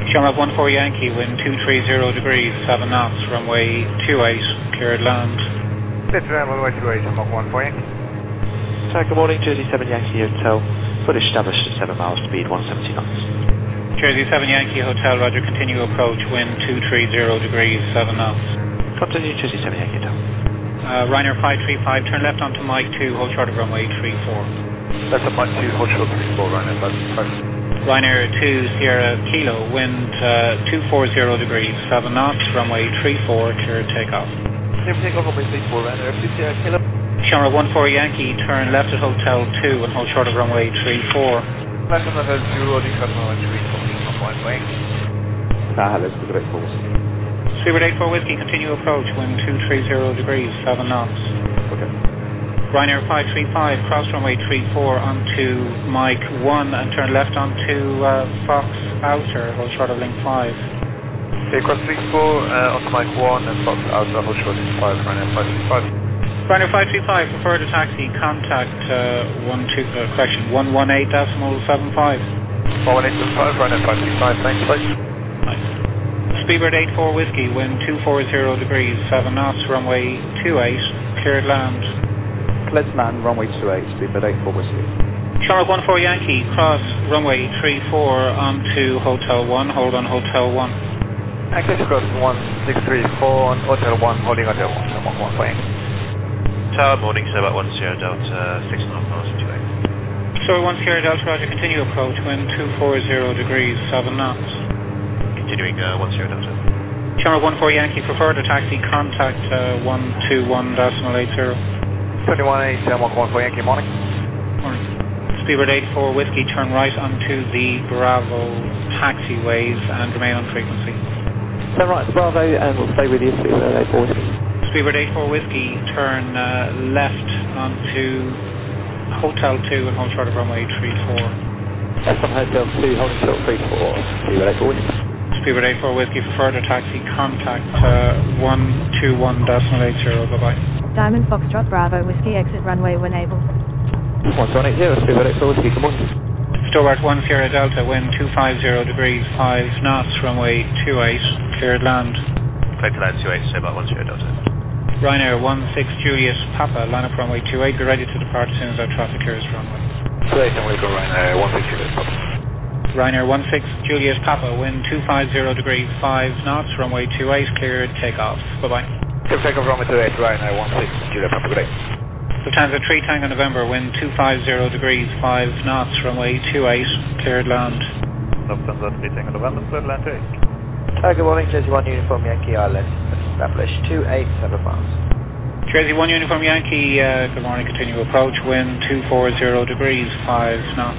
Shamrock one four Yankee, wind two thirty degrees, seven knots, runway two eight, cleared land. Let's run all the way to eight, Shamrock one four Yankee. Sir, good morning, Jersey seven Yankee Hotel, fully established at seven miles, speed one seventy knots. Jersey seven Yankee Hotel, roger, continue approach, wind two thirty degrees, seven knots. Continue, Jersey seven Yankee Hotel. Uh, Ryanair five three five, turn left onto Mike two, hold short of runway three four. That's up Mike two, hold short three four, Ryanair five three five. Ryanair two, Sierra Kilo, wind uh, two forty degrees, seven knots, runway three four, clear takeoff. Clear takeoff, runway three four, Ryanair two, Sierra Kilo. Shamrock one four Yankee, turn left at Hotel two and hold short of runway three four. Left on Hotel two, roger, cut runway three four, Shamrock one four Yankee. Ah, hello, Super eight four. Super eight four Whiskey, continue approach, wind two thirty degrees, seven knots. Okay. Ryanair five three five, cross runway three four onto Mike one and turn left onto uh, Fox Outer, hold short of link five. Okay, cross three four uh, onto Mike one and Fox Outer, hold short of link five, Ryanair five three five. Ryanair five three five, prefer to taxi, contact uh, one one eight point seven five. one one eight point seven five, Ryanair five three five, thanks, please. Nice. Speedbird eight four Whiskey, wind two forty degrees, seven knots, runway two eight, cleared land. Let's land runway two eight, speedbird eight four Whiskey. Shamrock one four Yankee, cross runway three four onto Hotel one, hold on Hotel one. Access cross one six three four on Hotel one, holding Hotel one, Shamrock one four Yankee. Tower, morning, so about one zero Delta, six and a half miles to two eight. So one Sierra Delta, roger, continue approach, wind two forty degrees, seven knots. Continuing uh, one Sierra Delta. Shamrock one four Yankee, prefer to taxi, contact uh, one two one point eight zero. two one eight, Shamrock one four Yankee, morning. Morning. Speedbird eight four Whiskey, turn right onto the Bravo taxiways and remain on frequency. Turn right to Bravo and we'll stay with you, Speedbird eight four Whiskey. Speedbird eight four Whiskey, turn uh, left onto Hotel two and hold short of runway three four. That's on Hotel two, holding short of three four, Speedbird eight four Whiskey. Speedbird eight four Whiskey, for further taxi, contact uh, one two one point eight zero, bye-bye. Diamond Foxtrot Bravo Whiskey, exit runway when able. one two one eight, yeah, Speedbird eight four Whiskey, come on. Stobart one Sierra Delta, wind two fifty degrees, five knots, runway two eight, cleared land. Cleared to land two eight, Stobart one Sierra Delta. Ryanair one six Julius Papa, line up runway two eight, be ready to depart as soon as our traffic clears runway. Great, and we go Ryanair one six Julius Papa. Ryanair one six Julius Papa, wind two five zero degrees five knots, runway two eight, cleared takeoff. Bye-bye. Clear takeoff runway two eight, Ryanair one six Julius Papa, great. Lufthansa three Tango November, wind two five zero degrees five knots, runway two eight, cleared land. Lufthansa three Tango November, cleared land two eight. Uh, good morning, Jersey one Uniform Yankee Island, established two eight seven miles. Jersey one Uniform Yankee, uh, good morning, continue approach, wind two four zero degrees, five knots.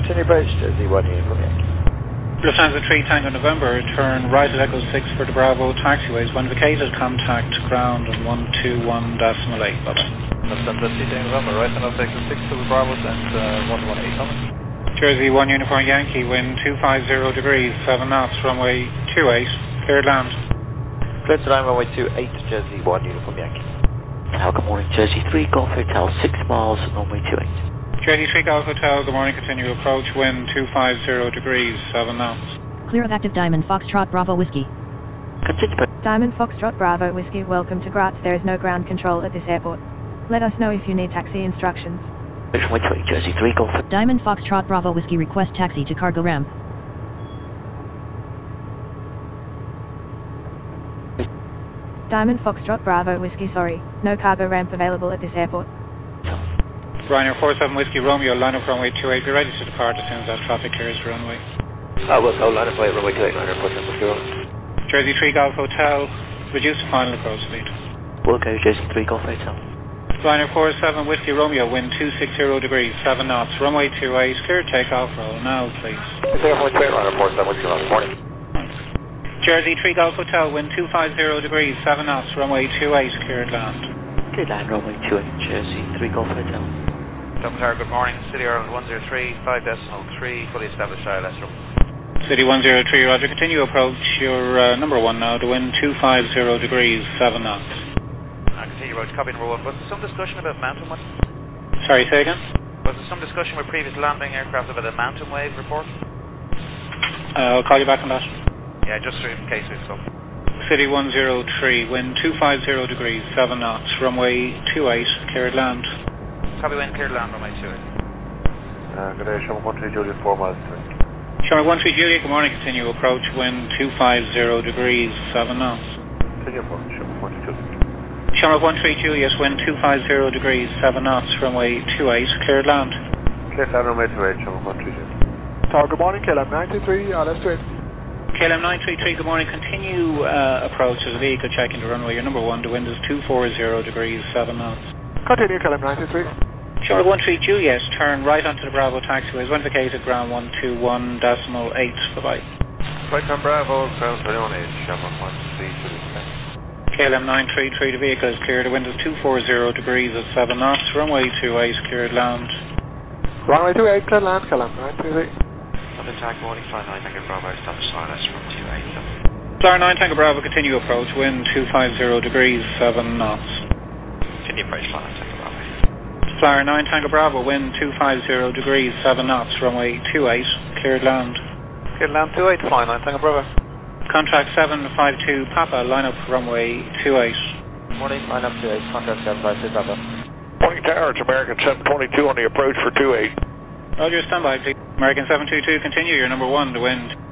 Continue approach, Jersey one Uniform Yankee. Lufthansa three Tango November, turn right at Echo six for the Bravo taxiways, when vacated, contact ground on one two one decimal eight, bye-bye. Lufthansa three Tango November, right at Echo six for the Bravos and uh, one one eight, comment. Jersey one Uniform Yankee, wind two five zero degrees, seven knots, runway two eight, cleared land. Cleared to land, runway two eight, Jersey one Uniform Yankee. Hello, good morning, Jersey three Golf Hotel, six miles, runway two eight. Jersey three Golf Hotel, good morning, continue approach, wind two five zero degrees, seven knots. Clear of active Diamond Foxtrot Bravo Whiskey. Continue. Diamond Foxtrot Bravo Whiskey, welcome to Graz, there is no ground control at this airport. Let us know if you need taxi instructions. Jersey three Golf. Diamond Foxtrot Bravo Whiskey request taxi to cargo ramp. Diamond Foxtrot Bravo Whiskey, sorry, no cargo ramp available at this airport. Ryanair four seven Whiskey Romeo, line up runway two eight, be ready to depart as soon as that traffic clears runway. I will go line up runway two eight, Ryanair four seven Whiskey Romeo. Jersey three Golf Hotel, reduce the final approach speed. We'll go Jersey three Golf Hotel. Liner four seven Whiskey Romeo, wind two six zero degrees, seven knots, runway two eight, clear takeoff, roll now please. Liner four seven Whiskey Romeo, morning. Jersey three Golf Hotel, wind two five zero degrees, seven knots, runway two eight, cleared land. Cleared land, runway two eight, Jersey three Golf Hotel. Dublin Tower, good morning, City Ireland one zero three, five decimal three, fully established I L S room. City one zero three, roger, continue approach, your uh, number one now, to wind two five zero degrees, seven knots. Road, copy number one. Was there some discussion about mountain wave? Sorry, say again? Was there some discussion with previous landing aircraft about a mountain wave report? Uh, I'll call you back on that. Yeah, just in case we've come. City one zero three, wind two five zero degrees, seven knots, runway two eight, cleared land. Copy wind, cleared land, runway two eight. Uh, good day, Sherman one three Julia, four miles. Sherman one three Julia, good morning, continue approach, wind two five zero degrees, seven knots. Continue approach, Sherman one three Julia. Shamrock one three Julius, wind two five zero degrees, seven knots, runway two eight, cleared land. Cleared land, runway two eight, Shamrock one three Julius. Tower, good morning, K L M nine three three, I L S two eight. K L M nine three three, good morning, continue uh, approach as a vehicle check into runway, your number one, to wind is two four zero degrees, seven knots. Continue, K L M nine three three. Shamrock one three Julius, turn right onto the Bravo taxiways, when vacated, ground one two one decimal eight, bye-bye. Flight on Bravo, ground three one eight, Shamrock one three three. K L M nine three three, the vehicle is cleared, the wind is two four zero degrees at seven knots, runway two eight, cleared land. Runway two eight, cleared land, K L M nine three three. London Tank, morning, Flyer nine Tango Bravo, established I L S from two eight. Flyer nine Tango Bravo, continue approach, wind two five zero degrees, seven knots. Continue approach, Flyer nine Tango Bravo. Flyer nine Tango Bravo, wind two five zero degrees, seven knots, runway two eight, cleared land. Cleared land two eight, Flyer nine Tango Bravo. Contract seven five two Papa, line up runway two eight. Morning, line up two eight, contract seven five two Papa. Morning Tower, it's American seven twenty-two on the approach for two eight. Roger, standby, please. American seven two two, continue, your number one to wind.